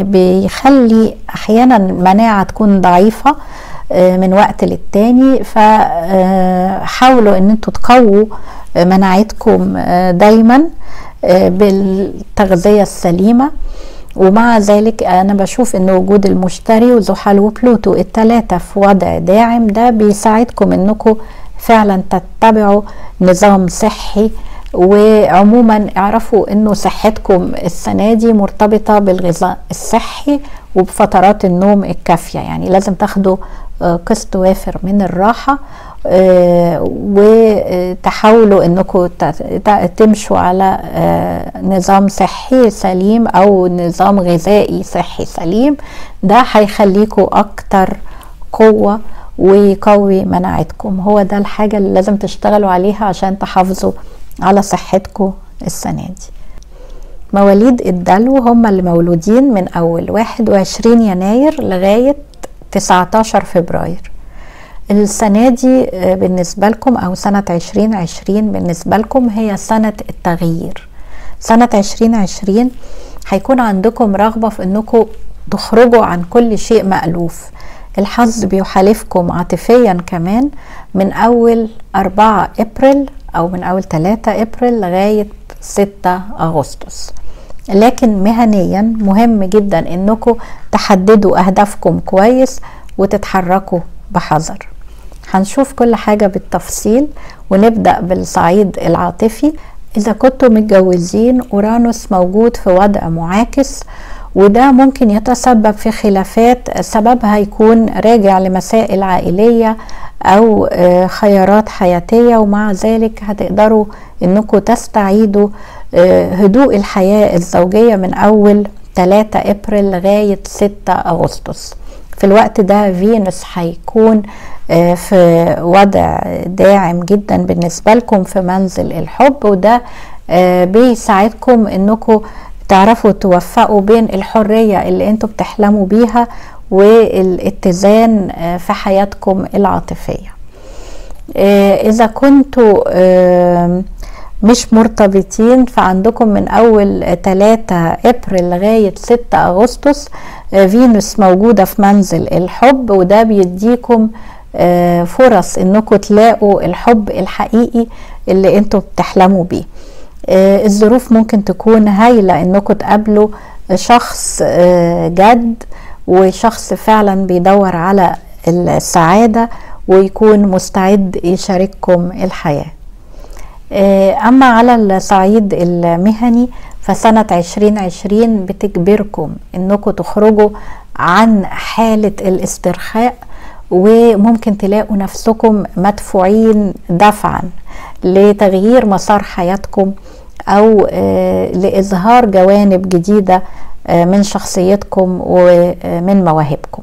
بيخلي احيانا المناعة تكون ضعيفة آه من وقت للتاني، فحاولوا ان انتوا تقووا مناعتكم آه دايما آه بالتغذية السليمة. ومع ذلك انا بشوف ان وجود المشتري وزحل وبلوتو الثلاثه في وضع داعم ده بيساعدكم انكم فعلا تتبعوا نظام صحي، وعموما اعرفوا انه صحتكم السنه دي مرتبطه بالغذاء الصحي وبفترات النوم الكافيه، يعني لازم تاخدوا قسط وافر من الراحه وتحاولوا انكم تمشوا على نظام صحي سليم او نظام غذائي صحي سليم، ده هيخليكم اكتر قوة ويقوي مناعتكم. هو ده الحاجة اللي لازم تشتغلوا عليها عشان تحافظوا على صحتكم السنة دي. مواليد الدلو هم اللي مولودين من اول واحد وعشرين يناير لغاية تسعة عشر فبراير. السنة دي بالنسبة لكم أو سنة عشرين عشرين بالنسبة لكم هي سنة التغيير. سنة عشرين عشرين هيكون عندكم رغبة في أنكم تخرجوا عن كل شيء مألوف. الحظ بيحالفكم عاطفيا كمان من أول أربعة إبريل أو من أول ثلاثة إبريل لغاية ستة أغسطس. لكن مهنيا مهم جدا أنكم تحددوا أهدافكم كويس وتتحركوا بحذر. هنشوف كل حاجة بالتفصيل، ونبدأ بالصعيد العاطفي. إذا كنتوا متجوزين أورانوس موجود في وضع معاكس، وده ممكن يتسبب في خلافات سببها يكون راجع لمسائل عائلية أو خيارات حياتية، ومع ذلك هتقدروا أنكم تستعيدوا هدوء الحياة الزوجية من أول ثلاثة إبريل لغاية ستة أغسطس. في الوقت ده فينوس هيكون في وضع داعم جدا بالنسبة لكم في منزل الحب، وده بيساعدكم انكم تعرفوا توفقوا بين الحرية اللي انتوا بتحلموا بيها والاتزان في حياتكم العاطفية. اذا كنتوا مش مرتبطين فعندكم من اول ثلاثة إبريل لغاية ستة أغسطس فينوس موجودة في منزل الحب، وده بيديكم فرص انكم تلاقوا الحب الحقيقي اللي انتوا بتحلموا بيه. الظروف ممكن تكون هايلة انكم تقابلوا شخص جد وشخص فعلا بيدور على السعادة ويكون مستعد يشارككم الحياة. اما على الصعيد المهني فسنة عشرين عشرين بتجبركم انكم تخرجوا عن حالة الاسترخاء، وممكن تلاقوا نفسكم مدفوعين دفعا لتغيير مسار حياتكم او لإظهار جوانب جديدة من شخصيتكم ومن مواهبكم.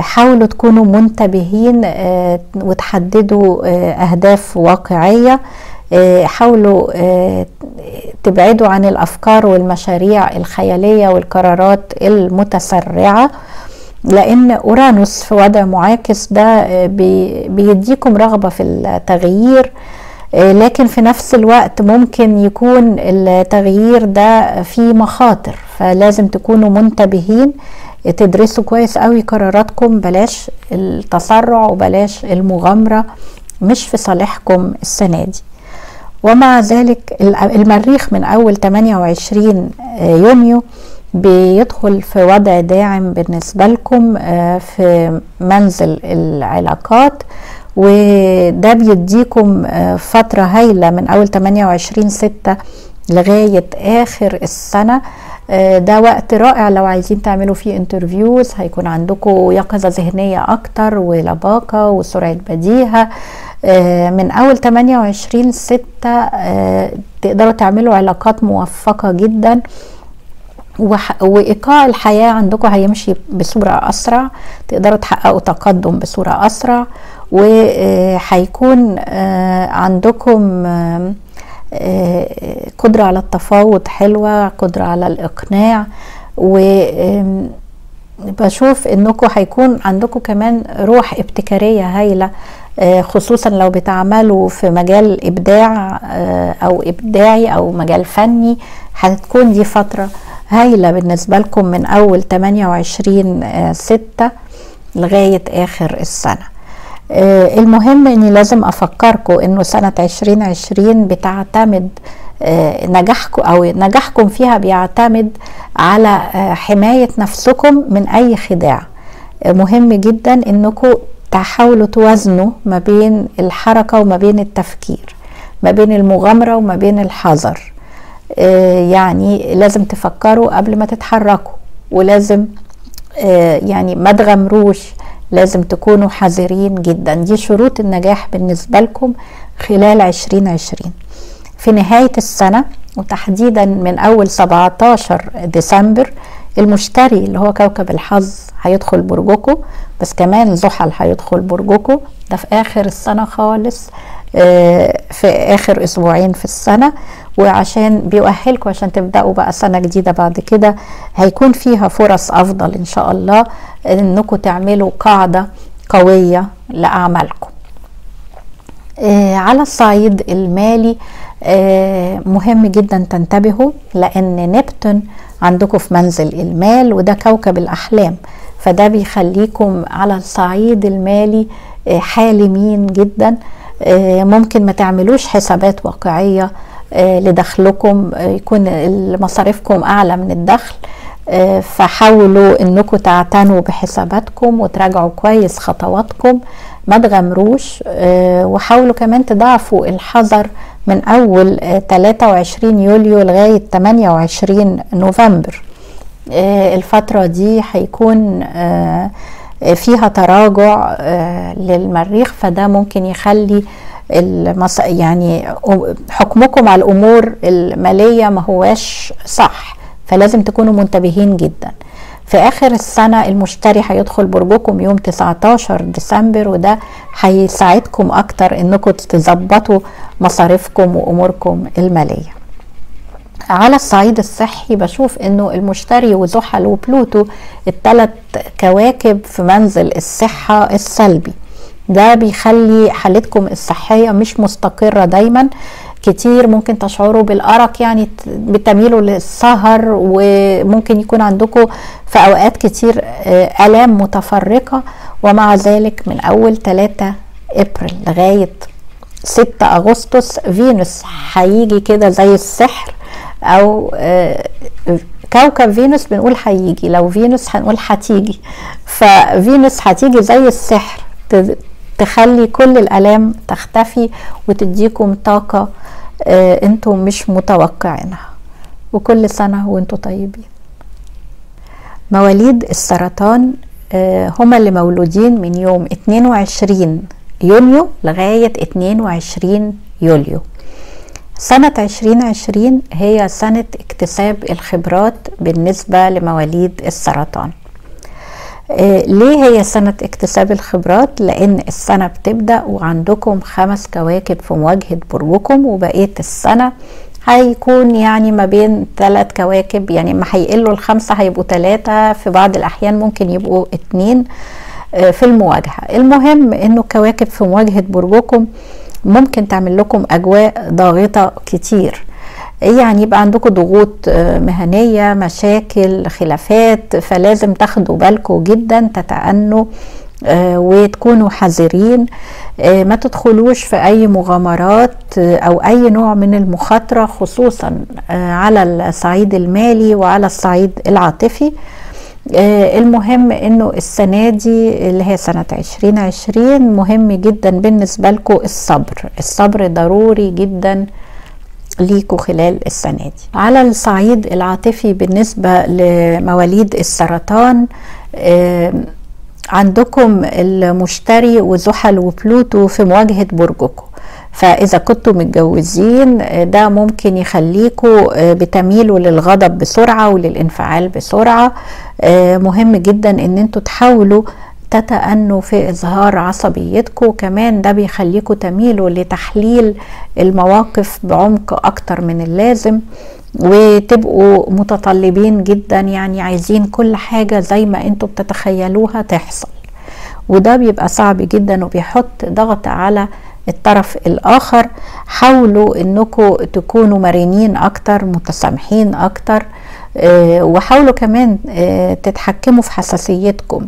حاولوا تكونوا منتبهين وتحددوا أهداف واقعية. حاولوا تبعدوا عن الأفكار والمشاريع الخيالية والقرارات المتسرعة، لأن أورانوس في وضع معاكس ده بيديكم رغبة في التغيير، لكن في نفس الوقت ممكن يكون التغيير ده فيه مخاطر، فلازم تكونوا منتبهين، تدرسوا كويس قوي قراراتكم، بلاش التسرع وبلاش المغامرة، مش في صالحكم السنة دي. ومع ذلك المريخ من اول ثمانية وعشرين يونيو بيدخل في وضع داعم بالنسبة لكم في منزل العلاقات، وده بيديكم فترة هايلة من اول تمانية وعشرين ستة لغاية اخر السنة. ده وقت رائع لو عايزين تعملوا فيه انترفيوز، هيكون عندكم يقظة ذهنية اكتر ولباقة وسرعة بديهة. من اول تمانية وعشرين ستة تقدروا تعملوا علاقات موفقة جدا، وايقاع الحياة عندكم هيمشي بصورة اسرع، تقدروا تحققوا تقدم بصورة اسرع، وهيكون عندكم قدرة على التفاوض حلوة، قدرة على الاقناع، وبشوف انكم هيكون عندكم كمان روح ابتكارية هايلة، خصوصا لو بتعملوا في مجال ابداع او ابداعي او مجال فني. هتكون دي فترة هايلة بالنسبة لكم من اول تمانية وعشرين ستة لغاية اخر السنة. المهم اني لازم افكركم انه سنة عشرين عشرين بتعتمد نجاحكم او نجاحكم فيها بيعتمد على حماية نفسكم من اي خداع. مهم جدا انكم تحاولوا توازنوا ما بين الحركة وما بين التفكير، ما بين المغامرة وما بين الحذر. يعني لازم تفكروا قبل ما تتحركوا، ولازم يعني ما تغامروش، لازم تكونوا حذرين جدا. دي شروط النجاح بالنسبة لكم خلال عشرين عشرين. في نهاية السنة وتحديدا من اول سبعتاشر ديسمبر المشتري اللي هو كوكب الحظ هيدخل برجكم، بس كمان زحل هيدخل برجكم. ده في اخر السنة خالص، في اخر اسبوعين في السنة، وعشان بيؤهلكم عشان تبدأوا بقى سنة جديدة بعد كده هيكون فيها فرص افضل ان شاء الله انكم تعملوا قاعدة قوية لاعمالكم. على الصعيد المالي مهم جدا تنتبهوا، لان نبتون عندكم في منزل المال وده كوكب الاحلام، فده بيخليكم على الصعيد المالي حالمين جدا. ممكن ما تعملوش حسابات واقعية لدخلكم، يكون مصاريفكم اعلى من الدخل، فحاولوا انكم تعتنوا بحساباتكم وتراجعوا كويس خطواتكم، ما تغامروش، وحاولوا كمان تضاعفوا الحذر من اول تلاتة وعشرين يوليو لغاية تمانية وعشرين نوفمبر. الفترة دي هيكون فيها تراجع للمريخ، فده ممكن يخلي المص... يعني حكمكم على الامور المالية ما هواش صح، فلازم تكونوا منتبهين جدا. في اخر السنة المشتري هيدخل برجكم يوم تسعتاشر ديسمبر، وده هيساعدكم اكتر انكم تظبطوا مصاريفكم واموركم المالية. على الصعيد الصحي بشوف انه المشتري وزحل وبلوتو الثلاث كواكب في منزل الصحة السلبي، ده بيخلي حالتكم الصحية مش مستقرة دايما، كتير ممكن تشعروا بالأرق، يعني بتميلوا للسهر، وممكن يكون عندكم في أوقات كتير آلام متفرقة. ومع ذلك من أول تلاتة أبريل لغاية ستة أغسطس فينوس هيجي كده زي السحر، أو كوكب فينوس بنقول هيجي، لو فينوس هنقول هتيجي، ففينوس هتيجي زي السحر تخلي كل الآلام تختفي وتديكم طاقة آه انتم مش متوقعينها. وكل سنة وانتم طيبين. مواليد السرطان آه هما اللي مولودين من يوم اتنين وعشرين يونيو لغاية اتنين وعشرين يوليو. سنة عشرين عشرين هي سنة اكتساب الخبرات بالنسبة لمواليد السرطان. ليه هي سنة اكتساب الخبرات؟ لان السنة بتبدأ وعندكم خمس كواكب في مواجهة برجكم، وبقية السنة هيكون يعني ما بين ثلاث كواكب، يعني ما هيقلوا الخمسة هيبقوا ثلاثة، في بعض الاحيان ممكن يبقوا اتنين في المواجهة. المهم انه الكواكب في مواجهة برجكم ممكن تعمل لكم اجواء ضاغطة كتير، يعني يبقى عندكم ضغوط مهنية، مشاكل، خلافات، فلازم تاخدوا بالكم جدا، تتأنوا وتكونوا حذرين، ما تدخلوش في اي مغامرات او اي نوع من المخاطرة، خصوصا على الصعيد المالي وعلى الصعيد العاطفي. المهم انه السنة دي اللي هي سنة عشرين عشرين مهم جدا بالنسبة لكم الصبر. الصبر ضروري جدا ليكوا خلال السنة دي. على الصعيد العاطفي بالنسبة لمواليد السرطان، عندكم المشتري وزحل وبلوتو في مواجهة برجكم، فاذا كنتوا متجوزين ده ممكن يخليكوا بتميلوا للغضب بسرعه وللانفعال بسرعه. مهم جدا ان انتوا تحاولوا تتأنوا في اظهار عصبيتكوا، كمان ده بيخليكوا تميلوا لتحليل المواقف بعمق اكتر من اللازم، وتبقوا متطلبين جدا، يعني عايزين كل حاجه زي ما انتوا بتتخيلوها تحصل، وده بيبقى صعب جدا وبيحط ضغط على الطرف الاخر. حاولوا انكم تكونوا مرنين اكتر، متسامحين اكتر، أه وحاولوا كمان أه تتحكموا في حساسيتكم.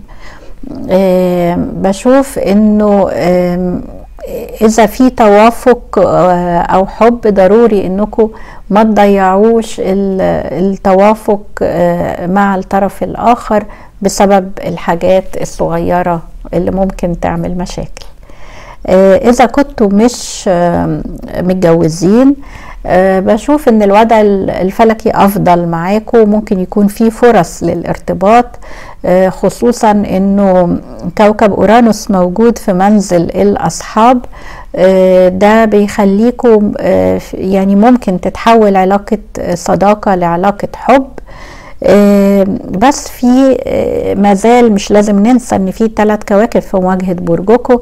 أه بشوف انه أه اذا في توافق أه او حب ضروري انكم ما تضيعوش التوافق أه مع الطرف الاخر بسبب الحاجات الصغيرة اللي ممكن تعمل مشاكل. اذا كنتوا مش متجوزين بشوف ان الوضع الفلكي افضل معاكم، ممكن يكون في فرص للارتباط، خصوصا انه كوكب اورانوس موجود في منزل الاصحاب، ده بيخليكم يعني ممكن تتحول علاقة صداقة لعلاقة حب. بس في مازال مش لازم ننسى ان في ثلاث كواكب في مواجهة برجكم،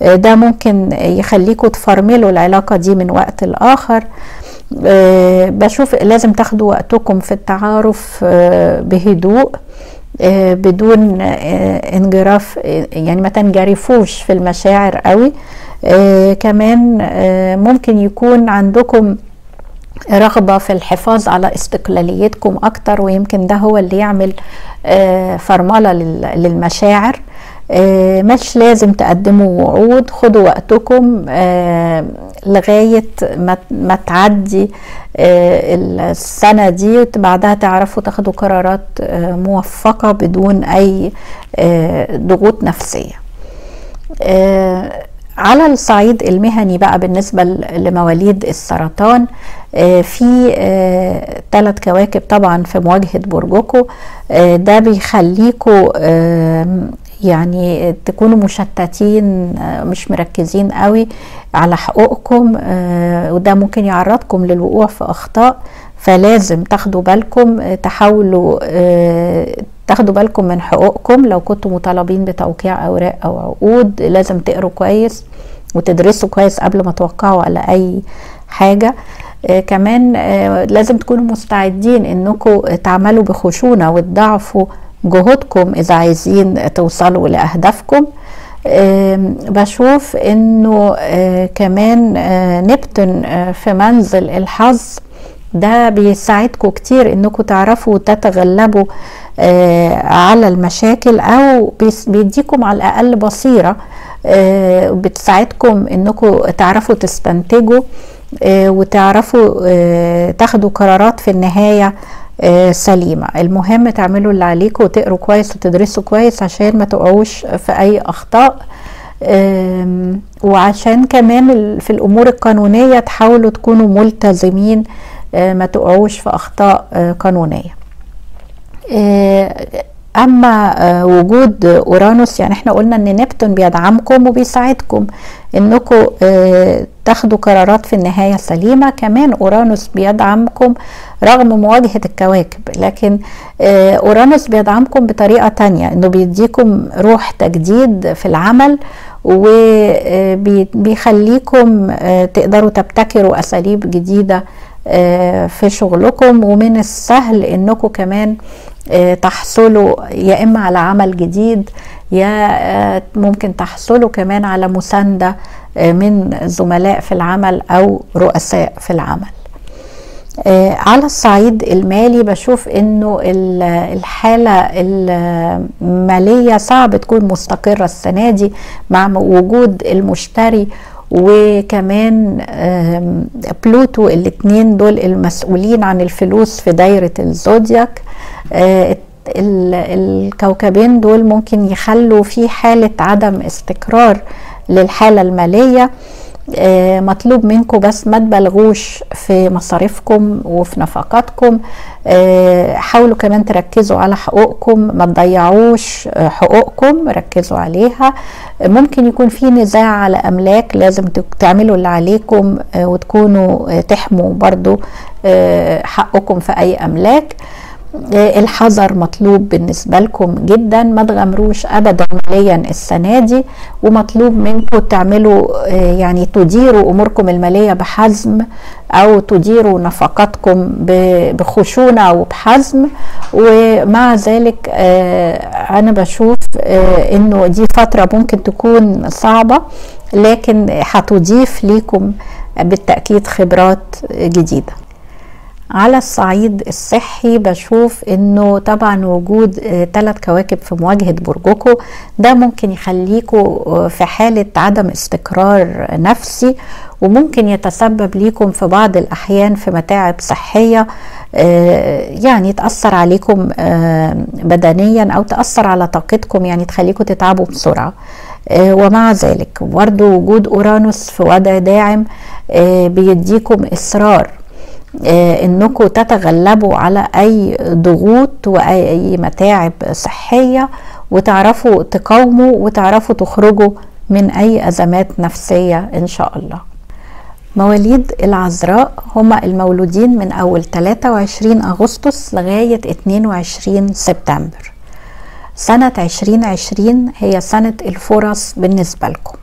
ده ممكن يخليكم تفرملوا العلاقة دي من وقت لآخر. بشوف لازم تاخدوا وقتكم في التعارف بهدوء بدون انجراف، يعني ما تنجرفوش في المشاعر قوي. كمان ممكن يكون عندكم رغبة في الحفاظ على استقلاليتكم اكتر، ويمكن ده هو اللي يعمل فرملة للمشاعر. مش لازم تقدموا وعود، خدوا وقتكم لغاية ما تعدي السنة دي، بعدها تعرفوا تاخدوا قرارات موفقة بدون اي ضغوط نفسية. على الصعيد المهني بقى بالنسبة لمواليد السرطان، في ثلاث كواكب طبعا في مواجهة برجكم، ده بيخليكم يعني تكونوا مشتتين، مش مركزين قوي على حقوقكم، وده ممكن يعرضكم للوقوع في أخطاء، فلازم تاخدوا بالكم، تحاولوا تاخدوا بالكم من حقوقكم. لو كنتوا مطالبين بتوقيع اوراق او عقود لازم تقروا كويس وتدرسوا كويس قبل ما توقعوا على اي حاجه. آه كمان آه لازم تكونوا مستعدين انكم تعملوا بخشونه وتضاعفوا جهودكم اذا عايزين توصلوا لاهدافكم. آه بشوف انه آه كمان آه نبتون آه في منزل الحظ، ده بيساعدكم كتير انكم تعرفوا تتغلبوا آه على المشاكل، او بيديكم على الاقل بصيرة آه بتساعدكم انكم تعرفوا تستنتجوا آه وتعرفوا آه تاخدوا قرارات في النهاية آه سليمة. المهم تعملوا اللي عليكم وتقروا كويس وتدرسوا كويس عشان ما تقعوش في اي اخطاء، آه وعشان كمان في الامور القانونية تحاولوا تكونوا ملتزمين، ما تقعوش في اخطاء قانونيه. اما وجود اورانوس، يعني احنا قلنا ان نبتون بيدعمكم وبيساعدكم انكم تاخدوا قرارات في النهايه سليمه. كمان اورانوس بيدعمكم رغم مواجهه الكواكب، لكن اورانوس بيدعمكم بطريقه تانية، انه بيديكم روح تجديد في العمل، وبيخليكم تقدروا تبتكروا اساليب جديده في شغلكم، ومن السهل انكم كمان تحصلوا يا اما على عمل جديد، يا ممكن تحصلوا كمان على مساندة من زملاء في العمل او رؤساء في العمل. على الصعيد المالي بشوف انه الحالة المالية صعب تكون مستقرة السنة دي مع وجود المشتري وكمان بلوتو، الاتنين دول المسؤولين عن الفلوس في دايرة الزودياك. الكوكبين دول ممكن يخلوا في حالة عدم استقرار للحالة المالية. مطلوب منكم بس ما تبالغوش في مصاريفكم وفي نفقاتكم، حاولوا كمان تركزوا على حقوقكم، ما تضيعوش حقوقكم، ركزوا عليها. ممكن يكون في نزاع على املاك، لازم تعملوا اللي عليكم وتكونوا تحموا برضو حقكم في اي املاك. الحذر مطلوب بالنسبة لكم جدا، ما تغامروش ابدا ماليا السنة دي، ومطلوب منكم تعملوا يعني تديروا اموركم المالية بحزم، او تديروا نفقاتكم بخشونة وبحزم. ومع ذلك انا بشوف انه دي فترة ممكن تكون صعبة، لكن هتضيف ليكم بالتأكيد خبرات جديدة. على الصعيد الصحي بشوف انه طبعا وجود ثلاث كواكب في مواجهة برجكم ده ممكن يخليكم في حالة عدم استقرار نفسي، وممكن يتسبب ليكم في بعض الأحيان في متاعب صحية، يعني تأثر عليكم بدنيا أو تأثر على طاقتكم، يعني تخليكم تتعبوا بسرعة. ومع ذلك برضو وجود أورانوس في وضع داعم بيديكم إصرار انكم تتغلبوا على اي ضغوط واي متاعب صحية، وتعرفوا تقاوموا وتعرفوا تخرجوا من اي ازمات نفسية ان شاء الله. مواليد العذراء هما المولودين من اول ثلاثة وعشرين أغسطس لغاية اثنين وعشرين سبتمبر. سنة عشرين عشرين هي سنة الفرص بالنسبة لكم،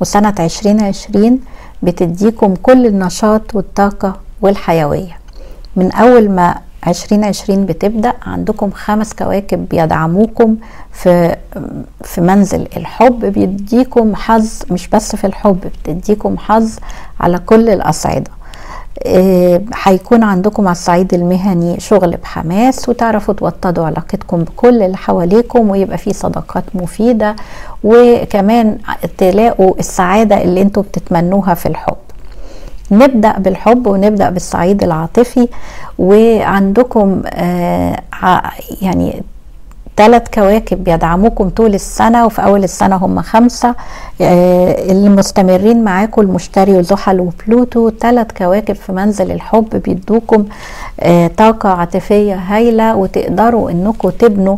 وسنة عشرين عشرين بتديكم كل النشاط والطاقة والحيوية. من اول ما عشرين عشرين بتبدأ عندكم خمس كواكب بيدعموكم في في منزل الحب، بيديكم حظ مش بس في الحب، بتديكم حظ على كل الأصعدة. هيكون عندكم على الصعيد المهني شغل بحماس، وتعرفوا توطدوا علاقتكم بكل اللي حواليكم، ويبقى في صداقات مفيدة، وكمان تلاقوا السعادة اللي انتوا بتتمنوها في الحب. نبدأ بالحب ونبدأ بالصعيد العاطفي، وعندكم آه يعني ثلاث كواكب بيدعموكم طول السنة، وفي أول السنة هم خمسة. آه اللي مستمرين معاكم المشتري وزحل وبلوتو، ثلاث كواكب في منزل الحب بيدوكم آه طاقة عاطفية هايلة، وتقدروا أنكم تبنوا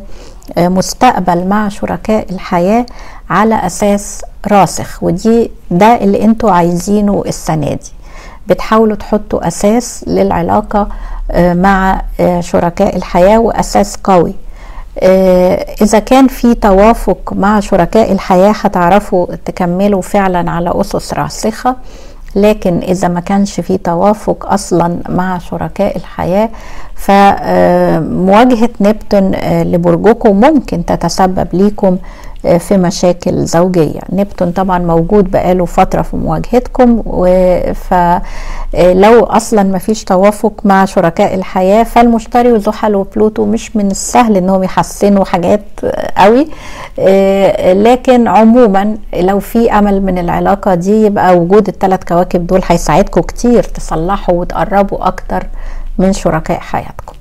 آه مستقبل مع شركاء الحياة على أساس راسخ، ودي ده اللي أنتوا عايزينه السنة دي. بتحاولوا تحطوا أساس للعلاقة مع شركاء الحياة، وأساس قوي. إذا كان في توافق مع شركاء الحياة هتعرفوا تكملوا فعلا على أسس راسخة، لكن إذا ما كانش في توافق أصلا مع شركاء الحياة فمواجهة نبتون لبرجكم ممكن تتسبب ليكم في مشاكل زوجية. نبتون طبعا موجود بقاله فترة في مواجهتكم، فلو اصلا ما فيش توافق مع شركاء الحياة فالمشتري وزحل وبلوتو مش من السهل انهم يحسنوا حاجات قوي، لكن عموما لو في امل من العلاقة دي يبقى وجود الثلاث كواكب دول هيساعدكم كتير تصلحوا وتقربوا اكتر من شركاء حياتكم.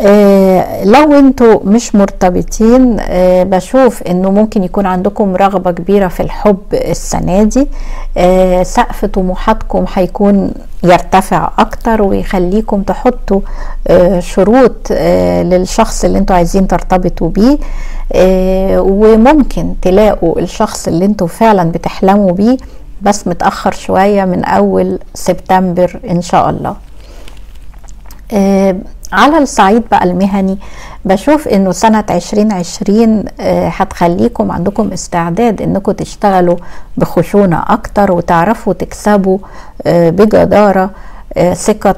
آه لو انتوا مش مرتبطين آه بشوف انه ممكن يكون عندكم رغبة كبيرة في الحب السنة دي. آه سقف طموحاتكم هيكون يرتفع اكتر، ويخليكم تحطوا آه شروط آه للشخص اللي انتوا عايزين ترتبطوا بيه، آه وممكن تلاقوا الشخص اللي انتوا فعلا بتحلموا بيه بس متأخر شوية من اول سبتمبر ان شاء الله. آه على الصعيد بقى المهني بشوف انه سنة عشرين عشرين هتخليكم عندكم استعداد انكم تشتغلوا بخشونة اكتر، وتعرفوا تكسبوا بجدارة ثقة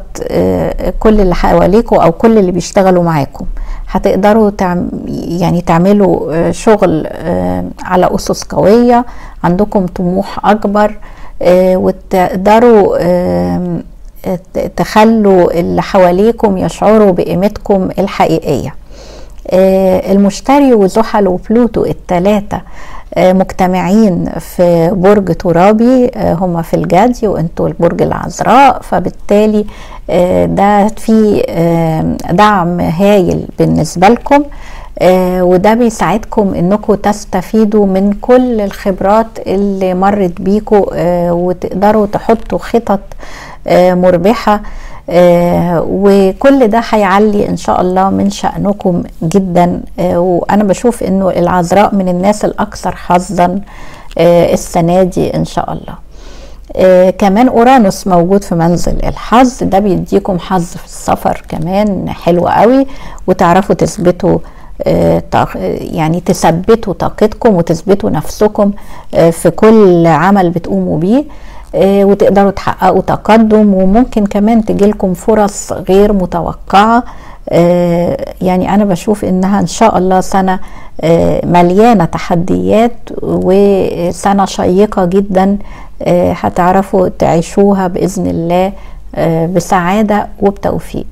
كل اللي حواليكم او كل اللي بيشتغلوا معاكم. هتقدروا تعم يعني تعملوا شغل على اسس قوية، عندكم طموح اكبر، وتقدروا تخلوا اللي حواليكم يشعروا بقيمتكم الحقيقية. المشتري وزحل وبلوتو الثلاثة مجتمعين في برج ترابي، هما في الجدي وانتوا البرج العذراء، فبالتالي ده في دعم هايل بالنسبة لكم، وده بيساعدكم انكم تستفيدوا من كل الخبرات اللي مرت بيكم وتقدروا تحطوا خطط مربحة، آه وكل ده هيعلي ان شاء الله من شأنكم جدا. آه وانا بشوف انه العذراء من الناس الاكثر حظا آه السنة دي ان شاء الله. آه كمان اورانوس موجود في منزل الحظ، ده بيديكم حظ في السفر كمان حلو قوي، وتعرفوا تثبتوا آه يعني تثبتوا طاقتكم وتثبتوا نفسكم آه في كل عمل بتقوموا بيه، وتقدروا تحققوا تقدم، وممكن كمان تجيلكم فرص غير متوقعة. يعني أنا بشوف إنها إن شاء الله سنة مليانة تحديات وسنة شيقة جدا، هتعرفوا تعيشوها بإذن الله بسعادة وبتوفيق.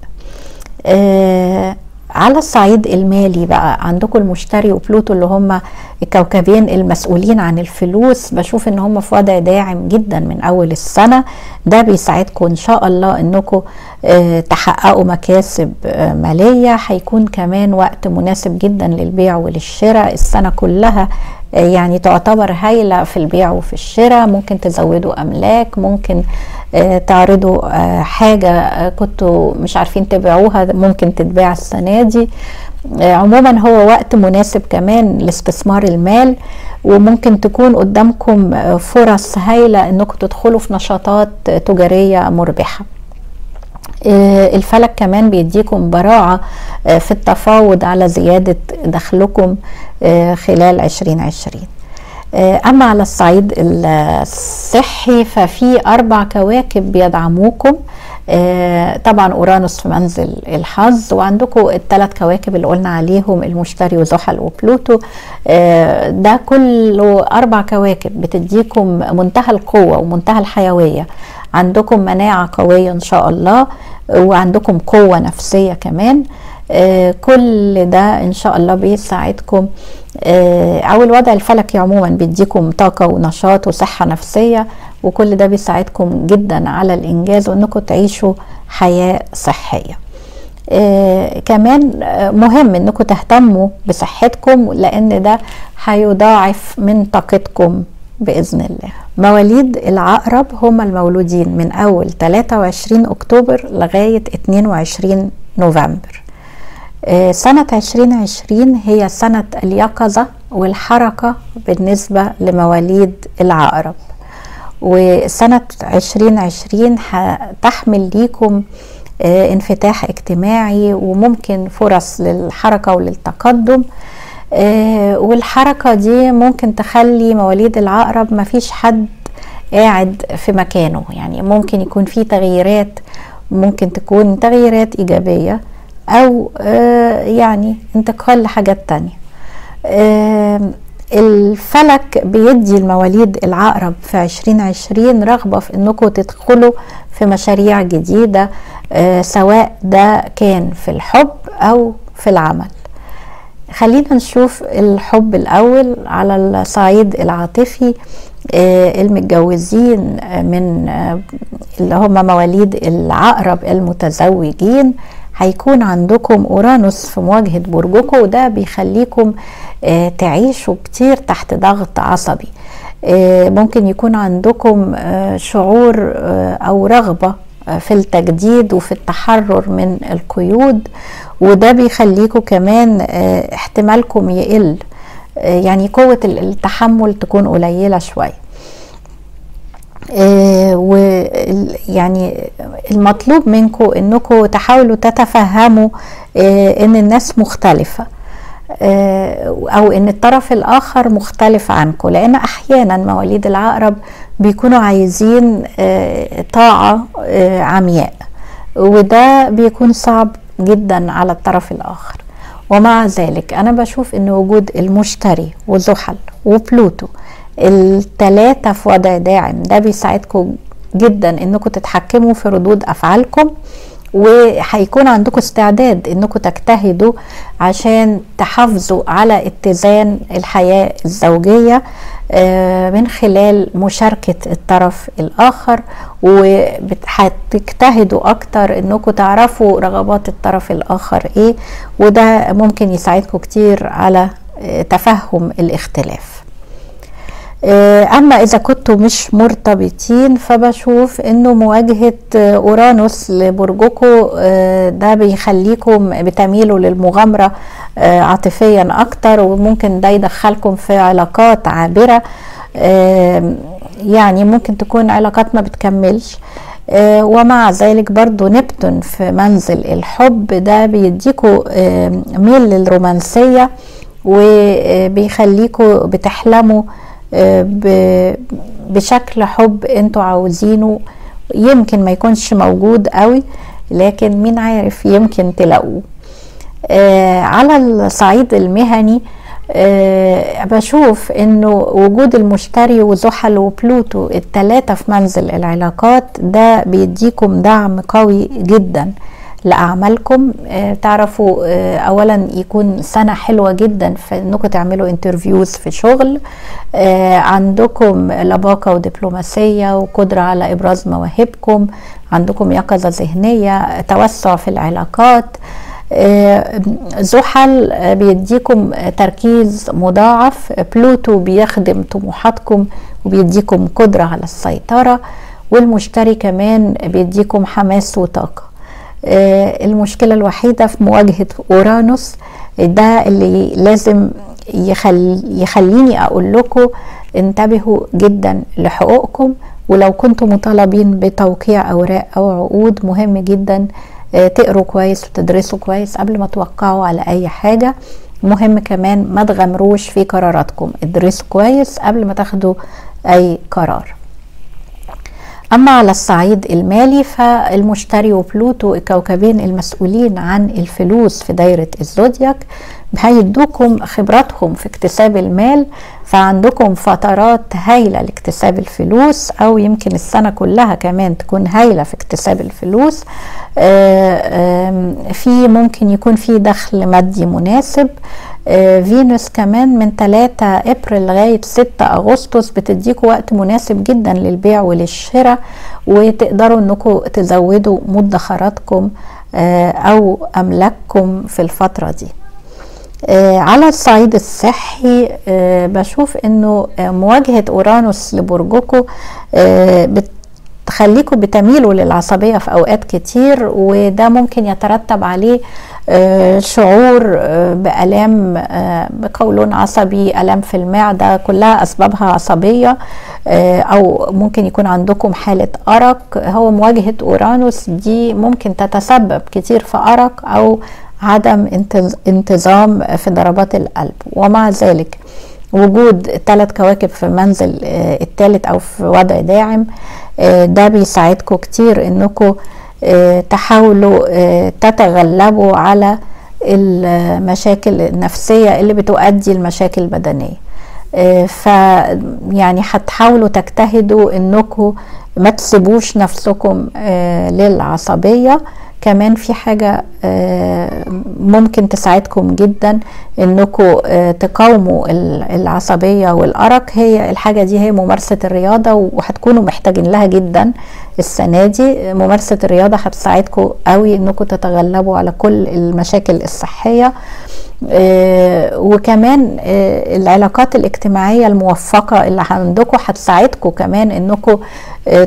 على الصعيد المالي بقى عندكم المشتري وبلوتو اللي هم الكوكبين المسؤولين عن الفلوس، بشوف ان هم في وضع داعم جدا من اول السنة، ده بيساعدكم ان شاء الله انكم اه تحققوا مكاسب اه مالية. هيكون كمان وقت مناسب جدا للبيع وللشراء، السنة كلها يعني تعتبر هايلة في البيع وفي الشراء، ممكن تزودوا املاك، ممكن تعرضوا حاجة كنتوا مش عارفين تبيعوها ممكن تتباع السنة دي. عموما هو وقت مناسب كمان لاستثمار المال، وممكن تكون قدامكم فرص هايلة انكم تدخلوا في نشاطات تجارية مربحة. الفلك كمان بيديكم براعة في التفاوض على زيادة دخلكم خلال عشرين عشرين. أما على الصعيد الصحي ففي أربع كواكب بيدعموكم، طبعا أورانوس في منزل الحظ، وعندكم الثلاث كواكب اللي قلنا عليهم المشتري وزحل وبلوتو، ده كله أربع كواكب بتديكم منتهى القوة ومنتهى الحيوية، عندكم مناعة قوية إن شاء الله، وعندكم قوة نفسية كمان. كل ده إن شاء الله بيساعدكم، أو الوضع الفلكي عموما بيديكم طاقة ونشاط وصحة نفسية، وكل ده بيساعدكم جدا على الإنجاز وإنكم تعيشوا حياة صحية. آه كمان مهم إنكم تهتموا بصحتكم، لأن ده هيضاعف من طاقتكم بإذن الله. مواليد العقرب هم المولودين من أول ثلاثة وعشرين أكتوبر لغاية اثنين وعشرين نوفمبر. آه سنة عشرين عشرين هي سنة اليقظة والحركة بالنسبة لمواليد العقرب، وسنة عشرين عشرين هتحمل ليكم آه انفتاح اجتماعي وممكن فرص للحركة وللتقدم. آه والحركة دي ممكن تخلي مواليد العقرب مفيش حد قاعد في مكانه، يعني ممكن يكون في تغييرات، ممكن تكون تغييرات إيجابية أو آه يعني انتقال لحاجات تانية. آه الفلك بيدي المواليد العقرب في عشرين عشرين رغبة في انكم تدخلوا في مشاريع جديدة، آه سواء ده كان في الحب او في العمل. خلينا نشوف الحب الاول. على الصعيد العاطفي آه المتجوزين من آه اللي هم مواليد العقرب المتزوجين هيكون عندكم اورانوس في مواجهة برجكم، وده بيخليكم آه تعيشوا كتير تحت ضغط عصبي. آه ممكن يكون عندكم آه شعور آه او رغبة آه في التجديد وفي التحرر من القيود، وده بيخليكم كمان آه احتمالكم يقل، آه يعني قوة التحمل تكون قليلة شوية. آه ويعني المطلوب منكم انكم تحاولوا تتفهموا آه ان الناس مختلفة، آه او ان الطرف الاخر مختلف عنكم، لان احيانا مواليد العقرب بيكونوا عايزين آه طاعة آه عمياء، وده بيكون صعب جدا على الطرف الاخر. ومع ذلك انا بشوف ان وجود المشتري وزحل وبلوتو التلاتة في وضع داعم، ده بيساعدكم جدا انكم تتحكموا في ردود افعالكم وهيكون عندكم استعداد انكم تجتهدوا عشان تحافظوا على اتزان الحياة الزوجية من خلال مشاركة الطرف الآخر، وهتجتهدوا أكتر أنكم تعرفوا رغبات الطرف الآخر إيه، وده ممكن يساعدكم كتير على تفهم الاختلاف. أما إذا كنتوا مش مرتبطين فبشوف أنه مواجهة أورانوس لبرجكم ده بيخليكم بتميلوا للمغامرة عاطفيا أكتر، وممكن ده يدخلكم في علاقات عابرة، يعني ممكن تكون علاقات ما بتكملش. ومع ذلك برضو نبتون في منزل الحب ده بيديكوا ميل للرومانسية وبيخليكوا بتحلموا بشكل حب انتوا عاوزينه، يمكن ما يكونش موجود قوي لكن مين عارف يمكن تلاقوه. آه على الصعيد المهني آه بشوف انه وجود المشتري وزحل وبلوتو التلاتة في منزل العلاقات ده بيديكم دعم قوي جدا لأعمالكم. آه تعرفوا آه أولا يكون سنة حلوة جدا في أنكم تعملوا انترفيوز في شغل، آه عندكم لباقة ودبلوماسية وقدرة على إبراز مواهبكم، عندكم يقظة ذهنية، توسع في العلاقات. آه زحل بيديكم تركيز مضاعف، بلوتو بيخدم طموحاتكم وبيديكم قدرة على السيطرة، والمشتري كمان بيديكم حماس وطاقة. المشكلة الوحيدة في مواجهة أورانوس ده اللي لازم يخل يخليني أقول لكم انتبهوا جدا لحقوقكم، ولو كنتم مطالبين بتوقيع أوراق أو عقود مهم جدا تقروا كويس وتدرسوا كويس قبل ما توقعوا على أي حاجة. مهم كمان ما تغامروش في قراراتكم، ادرسوا كويس قبل ما تاخدوا أي قرار. أما على الصعيد المالي فالمشتري وبلوتو الكوكبين المسؤولين عن الفلوس في دايرة الزودياك هيدوكم خبراتهم في اكتساب المال، فعندكم فترات هايلة لاكتساب الفلوس أو يمكن السنة كلها كمان تكون هايلة في اكتساب الفلوس. في ممكن يكون في دخل مادي مناسب. فينوس كمان من تلاتة ابريل لغاية ستة اغسطس بتديكوا وقت مناسب جدا للبيع وللشراء، وتقدروا انكم تزودوا مدخراتكم او املاككم في الفترة دي. على الصعيد الصحي بشوف انه مواجهة اورانوس لبرجكم بتخليكم بتميلوا للعصبية في اوقات كتير، وده ممكن يترتب عليه شعور بألام بقولون عصبي، ألم في المعدة كلها أسبابها عصبية، أو ممكن يكون عندكم حالة أرق. هو مواجهة أورانوس دي ممكن تتسبب كتير في أرق أو عدم انتظام في ضربات القلب، ومع ذلك وجود ثلاث كواكب في منزل الثالث أو في وضع داعم ده بيساعدكم كتير إنكم تحاولوا تتغلبوا على المشاكل النفسية اللي بتؤدي المشاكل البدنية، فيعني هتحاولوا تجتهدوا انكم ما تسيبوش نفسكم للعصبية. كمان في حاجة ممكن تساعدكم جدا انكم تقاوموا العصبية والأرق، هي الحاجة دي هي ممارسة الرياضة، وهتكونوا محتاجين لها جدا السنة دي. ممارسة الرياضة هتساعدكم قوي انكم تتغلبوا على كل المشاكل الصحية. وكمان العلاقات الاجتماعية الموفقة اللي عندكم هتساعدكم كمان انكم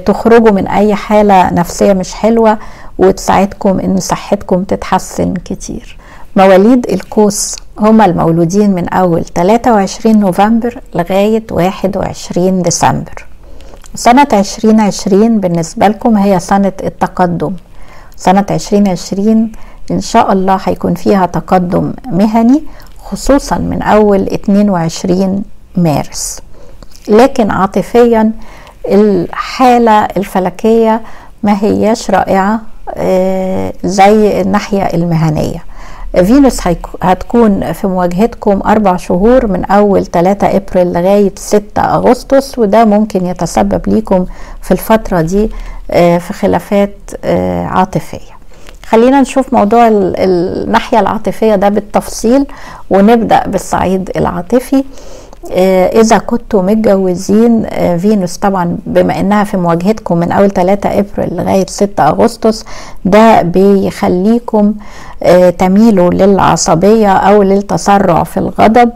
تخرجوا من اي حالة نفسية مش حلوة، وتساعدكم ان صحتكم تتحسن كتير. مواليد القوس هما المولودين من اول تلاتة وعشرين نوفمبر لغاية واحد وعشرين ديسمبر. سنة عشرين عشرين بالنسبة لكم هي سنة التقدم. سنة عشرين عشرين ان شاء الله هيكون فيها تقدم مهني، خصوصا من اول اتنين وعشرين مارس، لكن عاطفيا الحالة الفلكية ما هياش رائعة زي الناحية المهنية. فينوس هتكون في مواجهتكم اربع شهور من اول تلاتة ابريل لغاية ستة اغسطس، وده ممكن يتسبب ليكم في الفترة دي في خلافات عاطفية. خلينا نشوف موضوع الناحية العاطفية ده بالتفصيل، ونبدأ بالصعيد العاطفي. إذا كنتوا متجوزين، فينوس طبعا بما إنها في مواجهتكم من أول ثلاثة أبريل لغاية ستة أغسطس، ده بيخليكم تميلوا للعصبية أو للتسرع في الغضب،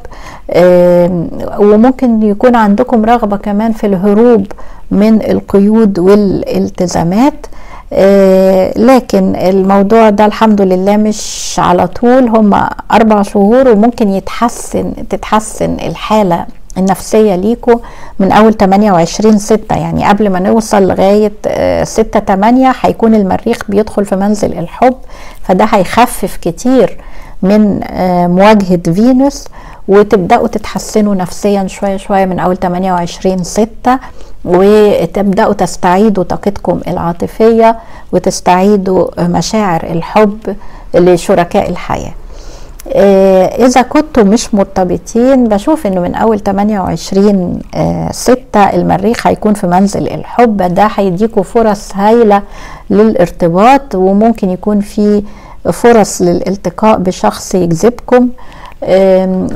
وممكن يكون عندكم رغبة كمان في الهروب من القيود والالتزامات. آه لكن الموضوع ده الحمد لله مش على طول، هما اربع شهور وممكن يتحسن تتحسن الحالة النفسية ليكو من اول ثمانية وعشرين ستة، يعني قبل ما نوصل لغاية آه ستة ثمانية هيكون المريخ بيدخل في منزل الحب، فده هيخفف كتير من آه مواجهة فينوس، وتبدأوا تتحسنوا نفسيا شوية شوية من اول ثمانية وعشرين ستة، وتبدأوا تستعيدوا طاقتكم العاطفية وتستعيدوا مشاعر الحب لشركاء الحياة. إذا كنتوا مش مرتبطين، بشوف إنه من أول ثمانية وعشرين ستة المريخ هيكون في منزل الحب، ده هيديكوا فرص هايلة للارتباط، وممكن يكون في فرص للالتقاء بشخص يجذبكم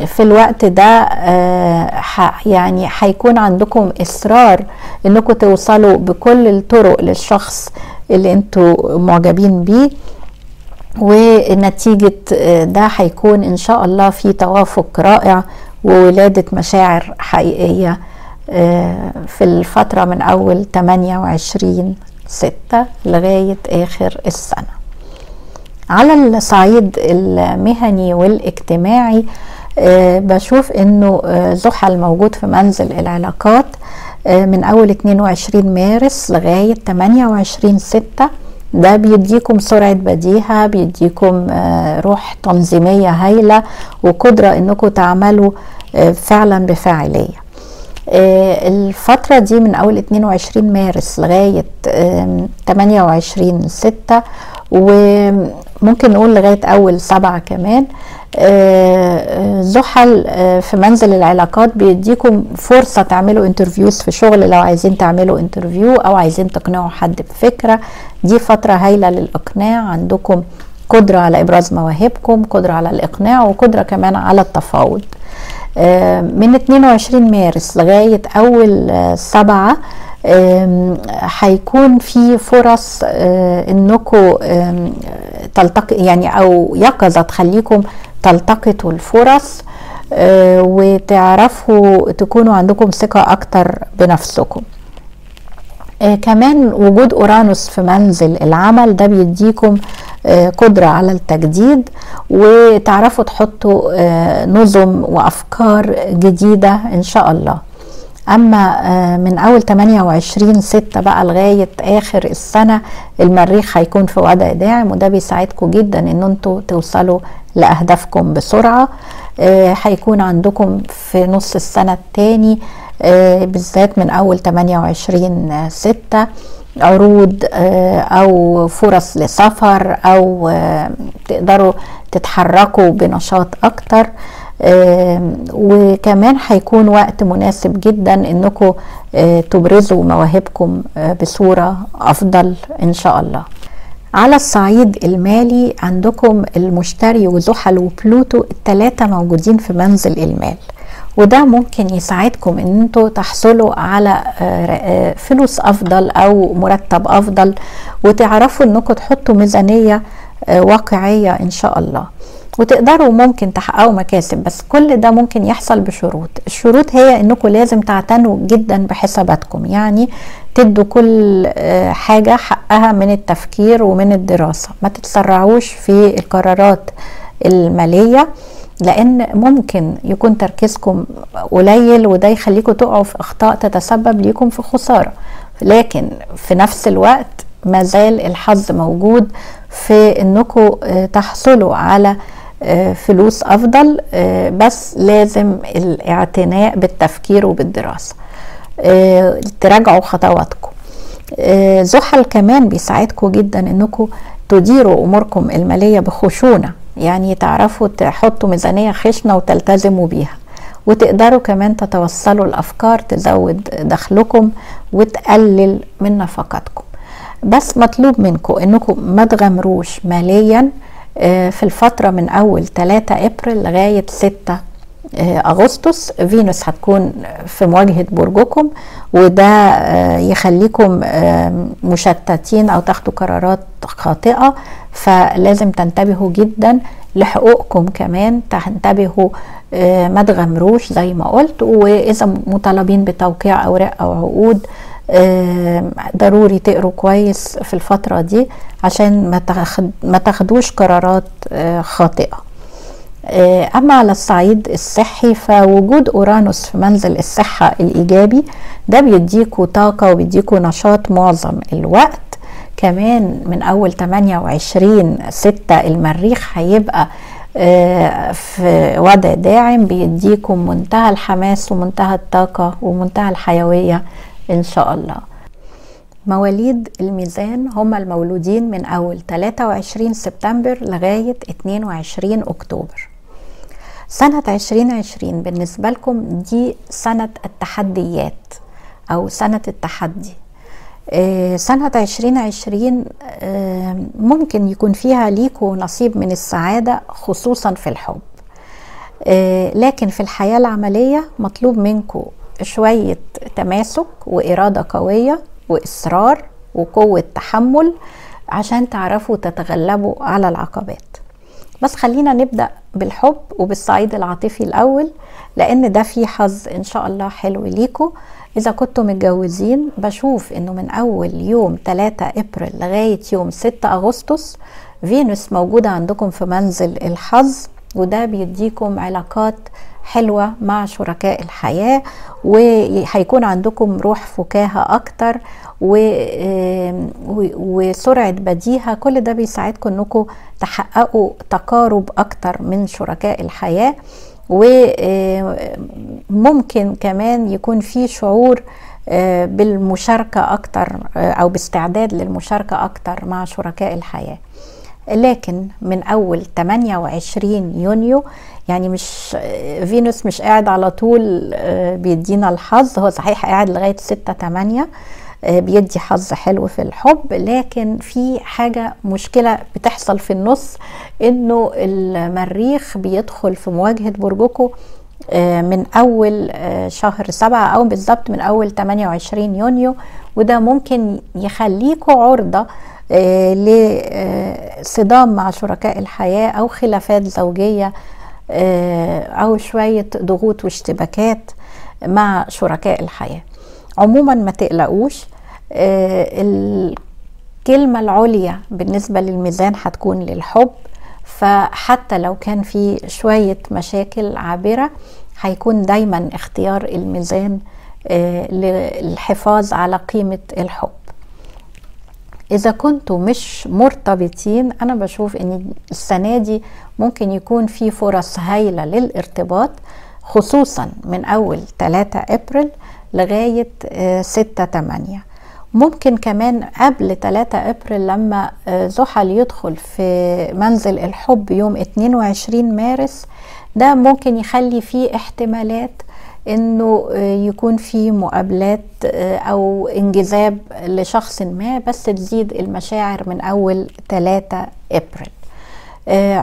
في الوقت ده. يعني هيكون عندكم اصرار انكم توصلوا بكل الطرق للشخص اللي انتوا معجبين بيه، ونتيجة ده هيكون ان شاء الله في توافق رائع وولادة مشاعر حقيقية في الفترة من اول ثمانية وعشرين ستة لغاية اخر السنة. على الصعيد المهني والاجتماعي، أه بشوف انه زحل موجود في منزل العلاقات أه من اول اثنين وعشرين مارس لغاية ثمانية وعشرين ستة، ده بيديكم سرعة بديهة، بيديكم أه روح تنظيمية هايلة، وقدرة انكم تعملوا أه فعلا بفاعلية. الفترة دي من اول اثنين وعشرين مارس لغاية ثمانية وعشرين ستة، وممكن نقول لغاية اول سبعة كمان. زحل في منزل العلاقات بيديكم فرصة تعملوا انترفيوز في شغل، لو عايزين تعملوا انترفيو او عايزين تقنعوا حد بفكرة، دي فترة هايلة للاقناع، عندكم قدرة على ابراز مواهبكم، قدرة على الاقناع، وقدرة كمان على التفاوض. من اثنين وعشرين مارس لغاية اول سبعة هيكون في فرص انكم تلتقي، يعني او يقظة تخليكم تلتقطوا الفرص وتعرفوا تكونوا عندكم ثقة اكتر بنفسكم. كمان وجود اورانوس في منزل العمل ده بيديكم قدرة على التجديد، وتعرفوا تحطوا نظم وأفكار جديدة إن شاء الله. أما من أول ثمانية وعشرين ستة بقى لغاية آخر السنة، المريخ هيكون في وضع داعم، وده بيساعدكم جدا إن أنتوا توصلوا لأهدافكم بسرعة. هيكون عندكم في نص السنة التاني بالذات من أول ثمانية وعشرين ستة عروض او فرص لسفر، او تقدروا تتحركوا بنشاط اكتر، وكمان هيكون وقت مناسب جدا انكم تبرزوا مواهبكم بصورة افضل ان شاء الله. على الصعيد المالي، عندكم المشتري وزحل وبلوتو الثلاثة موجودين في منزل المال، وده ممكن يساعدكم ان انتوا تحصلوا على فلوس افضل او مرتب افضل، وتعرفوا انكم تحطوا ميزانية واقعية ان شاء الله، وتقدروا ممكن تحققوا مكاسب، بس كل ده ممكن يحصل بشروط. الشروط هي انكم لازم تعتنوا جدا بحساباتكم، يعني تدوا كل حاجة حقها من التفكير ومن الدراسة، ما تتسرعوش في القرارات المالية، لان ممكن يكون تركيزكم قليل وده يخليكم تقعوا في اخطاء تتسبب ليكم في خسارة. لكن في نفس الوقت ما زال الحظ موجود في انكم تحصلوا على فلوس افضل، بس لازم الاعتناء بالتفكير وبالدراسة، تراجعوا خطواتكم. زحل كمان بيساعدكم جدا انكم تديروا اموركم المالية بخشونة، يعني تعرفوا تحطوا ميزانية خشنة وتلتزموا بيها، وتقدروا كمان تتوصلوا الأفكار تزود دخلكم وتقلل من نفقاتكم. بس مطلوب منكم انكم ما تغامروش ماليا في الفترة من اول تلاتة ابريل لغاية ستة اغسطس. فينوس هتكون في مواجهة برجكم وده يخليكم مشتتين او تاخدوا قرارات خاطئة، فلازم تنتبهوا جدا لحقوقكم، كمان تنتبهوا ما تغامروش زي ما قلت. واذا مطالبين بتوقيع اوراق او عقود ضروري تقروا كويس في الفترة دي عشان ما تاخدوش قرارات خاطئة. اما على الصعيد الصحي فوجود اورانوس في منزل الصحة الايجابي ده بيديكوا طاقة وبيديكوا نشاط معظم الوقت. كمان من اول تمانية وعشرين ستة المريخ هيبقى في وضع داعم بيديكوا منتهى الحماس ومنتهى الطاقة ومنتهى الحيوية ان شاء الله. مواليد الميزان هم المولودين من اول تلاتة وعشرين سبتمبر لغاية اتنين وعشرين اكتوبر. سنة عشرين عشرين بالنسبة لكم دي سنة التحديات او سنة التحدي. سنة عشرين عشرين ممكن يكون فيها ليكوا نصيب من السعادة خصوصا في الحب، لكن في الحياة العملية مطلوب منكوا شوية تماسك وإرادة قوية وإصرار وقوة تحمل عشان تعرفوا تتغلبوا على العقبات. بس خلينا نبدأ بالحب وبالصعيد العاطفي الأول لأن ده فيه حظ إن شاء الله حلو ليكوا. إذا كنتوا متجوزين بشوف إنه من أول يوم تلاتة ابريل لغاية يوم ستة اغسطس فينوس موجودة عندكم في منزل الحظ، وده بيديكم علاقات حلوة مع شركاء الحياة وهيكون عندكم روح فكاهة اكتر وسرعة بديهة. كل ده بيساعدكم انكم تحققوا تقارب اكتر من شركاء الحياة، وممكن كمان يكون في شعور بالمشاركة اكتر او باستعداد للمشاركة اكتر مع شركاء الحياة. لكن من اول تمانية وعشرين يونيو يعني مش فينوس مش قاعد على طول بيدينا الحظ، هو صحيح قاعد لغاية ستة تمانية بيدي حظ حلو في الحب، لكن في حاجة مشكلة بتحصل في النص انه المريخ بيدخل في مواجهة برجكم من اول شهر سبعة او بالظبط من اول تمانية وعشرين يونيو، وده ممكن يخليكم عرضة لصدام مع شركاء الحياة او خلافات زوجية او شوية ضغوط واشتباكات مع شركاء الحياة. عموما ما تقلقوش، الكلمة العليا بالنسبة للميزان هتكون للحب، فحتى لو كان في شوية مشاكل عابرة هيكون دايما اختيار الميزان للحفاظ على قيمة الحب. اذا كنتوا مش مرتبطين انا بشوف ان السنة دي ممكن يكون في فرص هايلة للارتباط خصوصا من اول تلاتة ابريل لغاية ستة تمانية. ممكن كمان قبل تلاتة ابريل لما زحل يدخل في منزل الحب يوم اتنين وعشرين مارس ده ممكن يخلي فيه احتمالات انه يكون في مقابلات او انجذاب لشخص ما، بس تزيد المشاعر من اول تلاتة ابريل.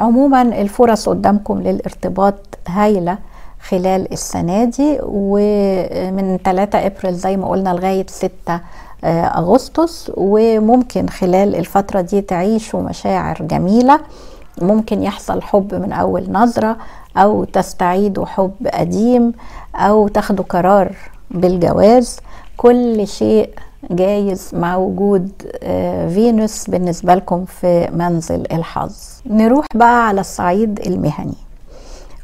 عموما الفرص قدامكم للارتباط هايلة خلال السنة دي، ومن تلاتة ابريل زي ما قلنا لغاية ستة اغسطس، وممكن خلال الفترة دي تعيشوا مشاعر جميلة. ممكن يحصل حب من اول نظرة او تستعيدوا حب قديم او تاخدوا قرار بالجواز. كل شيء جايز مع وجود فينوس بالنسبة لكم في منزل الحظ. نروح بقى على الصعيد المهني،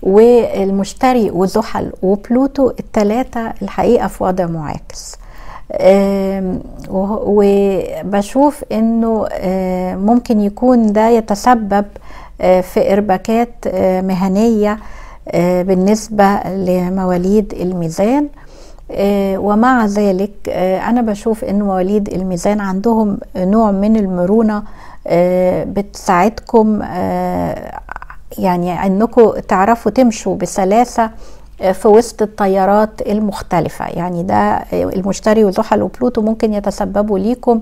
والمشتري وزحل وبلوتو التلاتة الحقيقة في وضع معاكس، وبشوف انه ممكن يكون ده يتسبب في ارباكات مهنية بالنسبة لمواليد الميزان. ومع ذلك انا بشوف ان مواليد الميزان عندهم نوع من المرونة بتساعدكم يعني انكم تعرفوا تمشوا بسلاسة في وسط التيارات المختلفة. يعني ده المشتري وزحل وبلوتو ممكن يتسببوا ليكم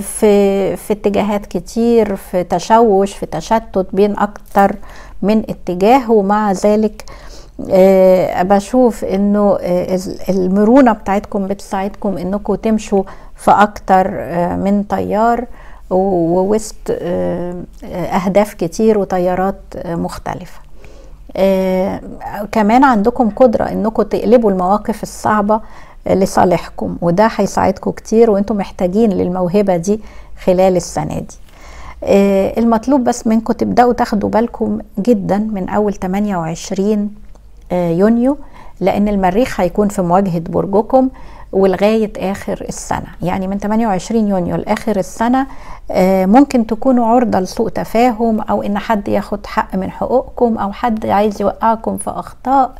في في اتجاهات كتير، في تشوش، في تشتت بين اكتر من اتجاه. ومع ذلك بشوف انه المرونة بتاعتكم بتساعدكم انكم تمشوا في اكتر من تيار ووسط اهداف كتير وتيارات مختلفة. آه كمان عندكم قدرة انكم تقلبوا المواقف الصعبة لصالحكم، وده هيساعدكم كتير، وانتم محتاجين للموهبة دي خلال السنة دي. آه المطلوب بس منكم تبدأوا تاخدوا بالكم جدا من اول ثمانية وعشرين آه يونيو، لان المريخ هيكون في مواجهة برجكم ولغاية اخر السنة. يعني من ثمانية وعشرين يونيو لاخر السنة آه ممكن تكونوا عرضة لسوء تفاهم، او ان حد ياخد حق من حقوقكم، او حد عايز يوقعكم في اخطاء.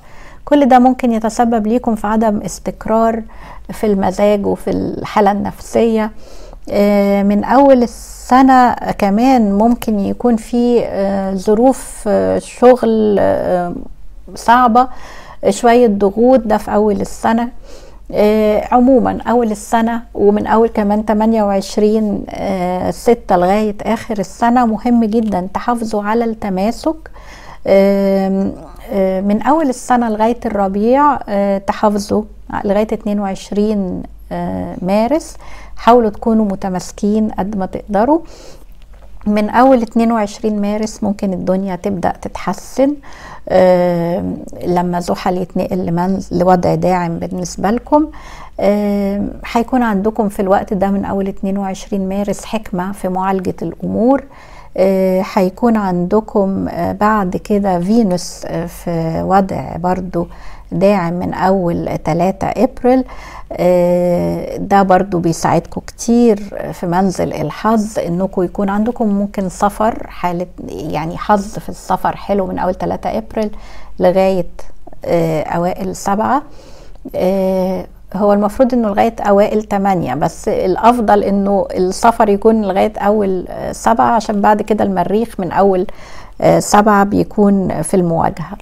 كل ده ممكن يتسبب ليكم في عدم استقرار في المزاج وفي الحالة النفسية. آه من اول السنة كمان ممكن يكون في آه ظروف آه شغل آه صعبة، شوية ضغوط، ده في اول السنة. آه عموما اول السنة ومن اول كمان ثمانية وعشرين آه ستة لغاية اخر السنة مهم جدا تحافظوا على التماسك. آه آه من اول السنة لغاية الربيع آه تحافظوا لغاية اتنين وعشرين آه مارس، حاولوا تكونوا متماسكين قد ما تقدروا. من اول اتنين وعشرين مارس ممكن الدنيا تبدأ تتحسن أه لما زحل يتنقل لوضع داعم بالنسبة لكم. هيكون أه عندكم في الوقت ده من اول اتنين وعشرين مارس حكمة في معالجة الامور. هيكون أه عندكم أه بعد كده فينوس أه في وضع برضو داعم من اول تلاتة ابريل، ده برضو بيساعدكم كتير في منزل الحظ، انكم يكون عندكم ممكن سفر، حالة يعني حظ في السفر حلو من اول تلاتة ابريل لغاية اوائل سبعة. هو المفروض انه لغاية اوائل تمانية، بس الافضل انه السفر يكون لغاية اول سبعة، عشان بعد كده المريخ من اول سبعة بيكون في المواجهة.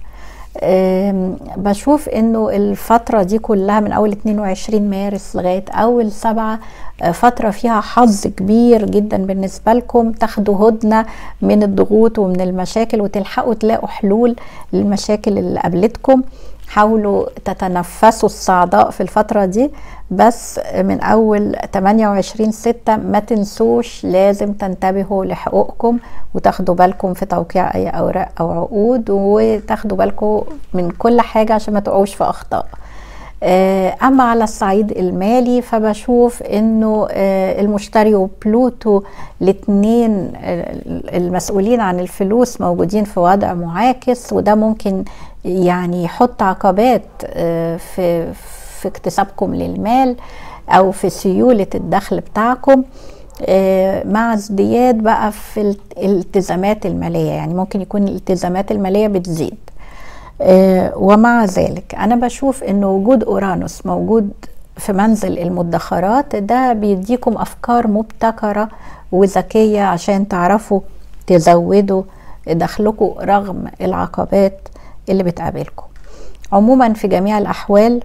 بشوف انه الفترة دي كلها من اول اتنين وعشرين مارس لغاية اول سبعة فترة فيها حظ كبير جدا بالنسبة لكم، تاخدوا هدنة من الضغوط ومن المشاكل، وتلحقوا تلاقوا حلول للمشاكل اللي قابلتكم. حاولوا تتنفسوا الصعداء في الفترة دي، بس من اول ثمانية وعشرين ستة ما تنسوش لازم تنتبهوا لحقوقكم، وتاخدوا بالكم في توقيع اي اوراق او عقود، وتاخدوا بالكم من كل حاجة عشان ما تقعوش في اخطاء. اما على الصعيد المالي فبشوف انه المشتري وبلوتو الاثنين المسؤولين عن الفلوس موجودين في وضع معاكس، وده ممكن يعني يحط عقبات في في اكتسابكم للمال، او في سيولة الدخل بتاعكم، مع ازدياد بقى في الالتزامات المالية. يعني ممكن يكون الالتزامات المالية بتزيد. آه ومع ذلك انا بشوف ان وجود اورانوس موجود في منزل المدخرات ده بيديكم افكار مبتكرة وذكية عشان تعرفوا تزودوا دخلكم رغم العقبات اللي بتقابلكم. عموما في جميع الاحوال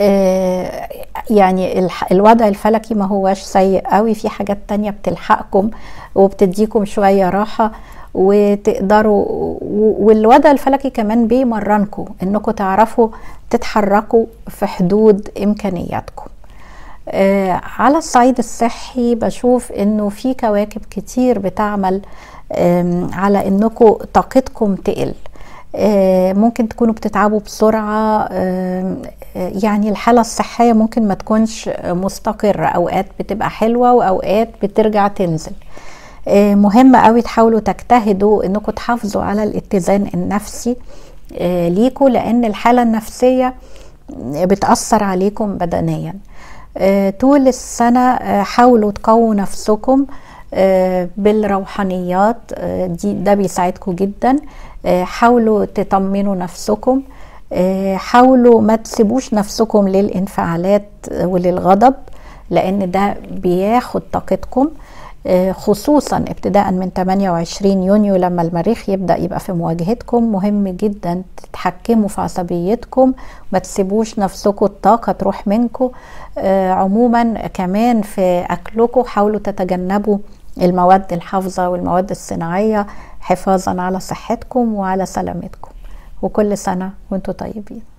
آه يعني الوضع الفلكي ما هواش سيء قوي، في حاجات تانية بتلحقكم وبتديكم شوية راحة وتقدروا، والوضع الفلكي كمان بيمرنكم انكم تعرفوا تتحركوا في حدود امكانياتكم. آه على الصعيد الصحي بشوف انه في كواكب كتير بتعمل على انكم طاقتكم تقل، آه ممكن تكونوا بتتعبوا بسرعة، آه يعني الحالة الصحية ممكن ما تكونش مستقرة، اوقات بتبقى حلوة واوقات بترجع تنزل. مهم قوي تحاولوا تجتهدوا انكم تحافظوا على الاتزان النفسي ليكم، لان الحالة النفسية بتأثر عليكم بدنيا. طول السنة حاولوا تقووا نفسكم بالروحانيات دي، ده بيساعدكم جدا. حاولوا تطمنوا نفسكم، حاولوا ما تسيبوش نفسكم للانفعالات وللغضب، لان ده بياخد طاقتكم. خصوصا ابتداء من ثمانية وعشرين يونيو لما المريخ يبدأ يبقى في مواجهتكم. مهم جدا تتحكموا في عصبيتكم، ما تسيبوش نفسكم الطاقة تروح منكم. عموما كمان في أكلكم حاولوا تتجنبوا المواد الحافظة والمواد الصناعية حفاظا على صحتكم وعلى سلامتكم، وكل سنة وانتم طيبين.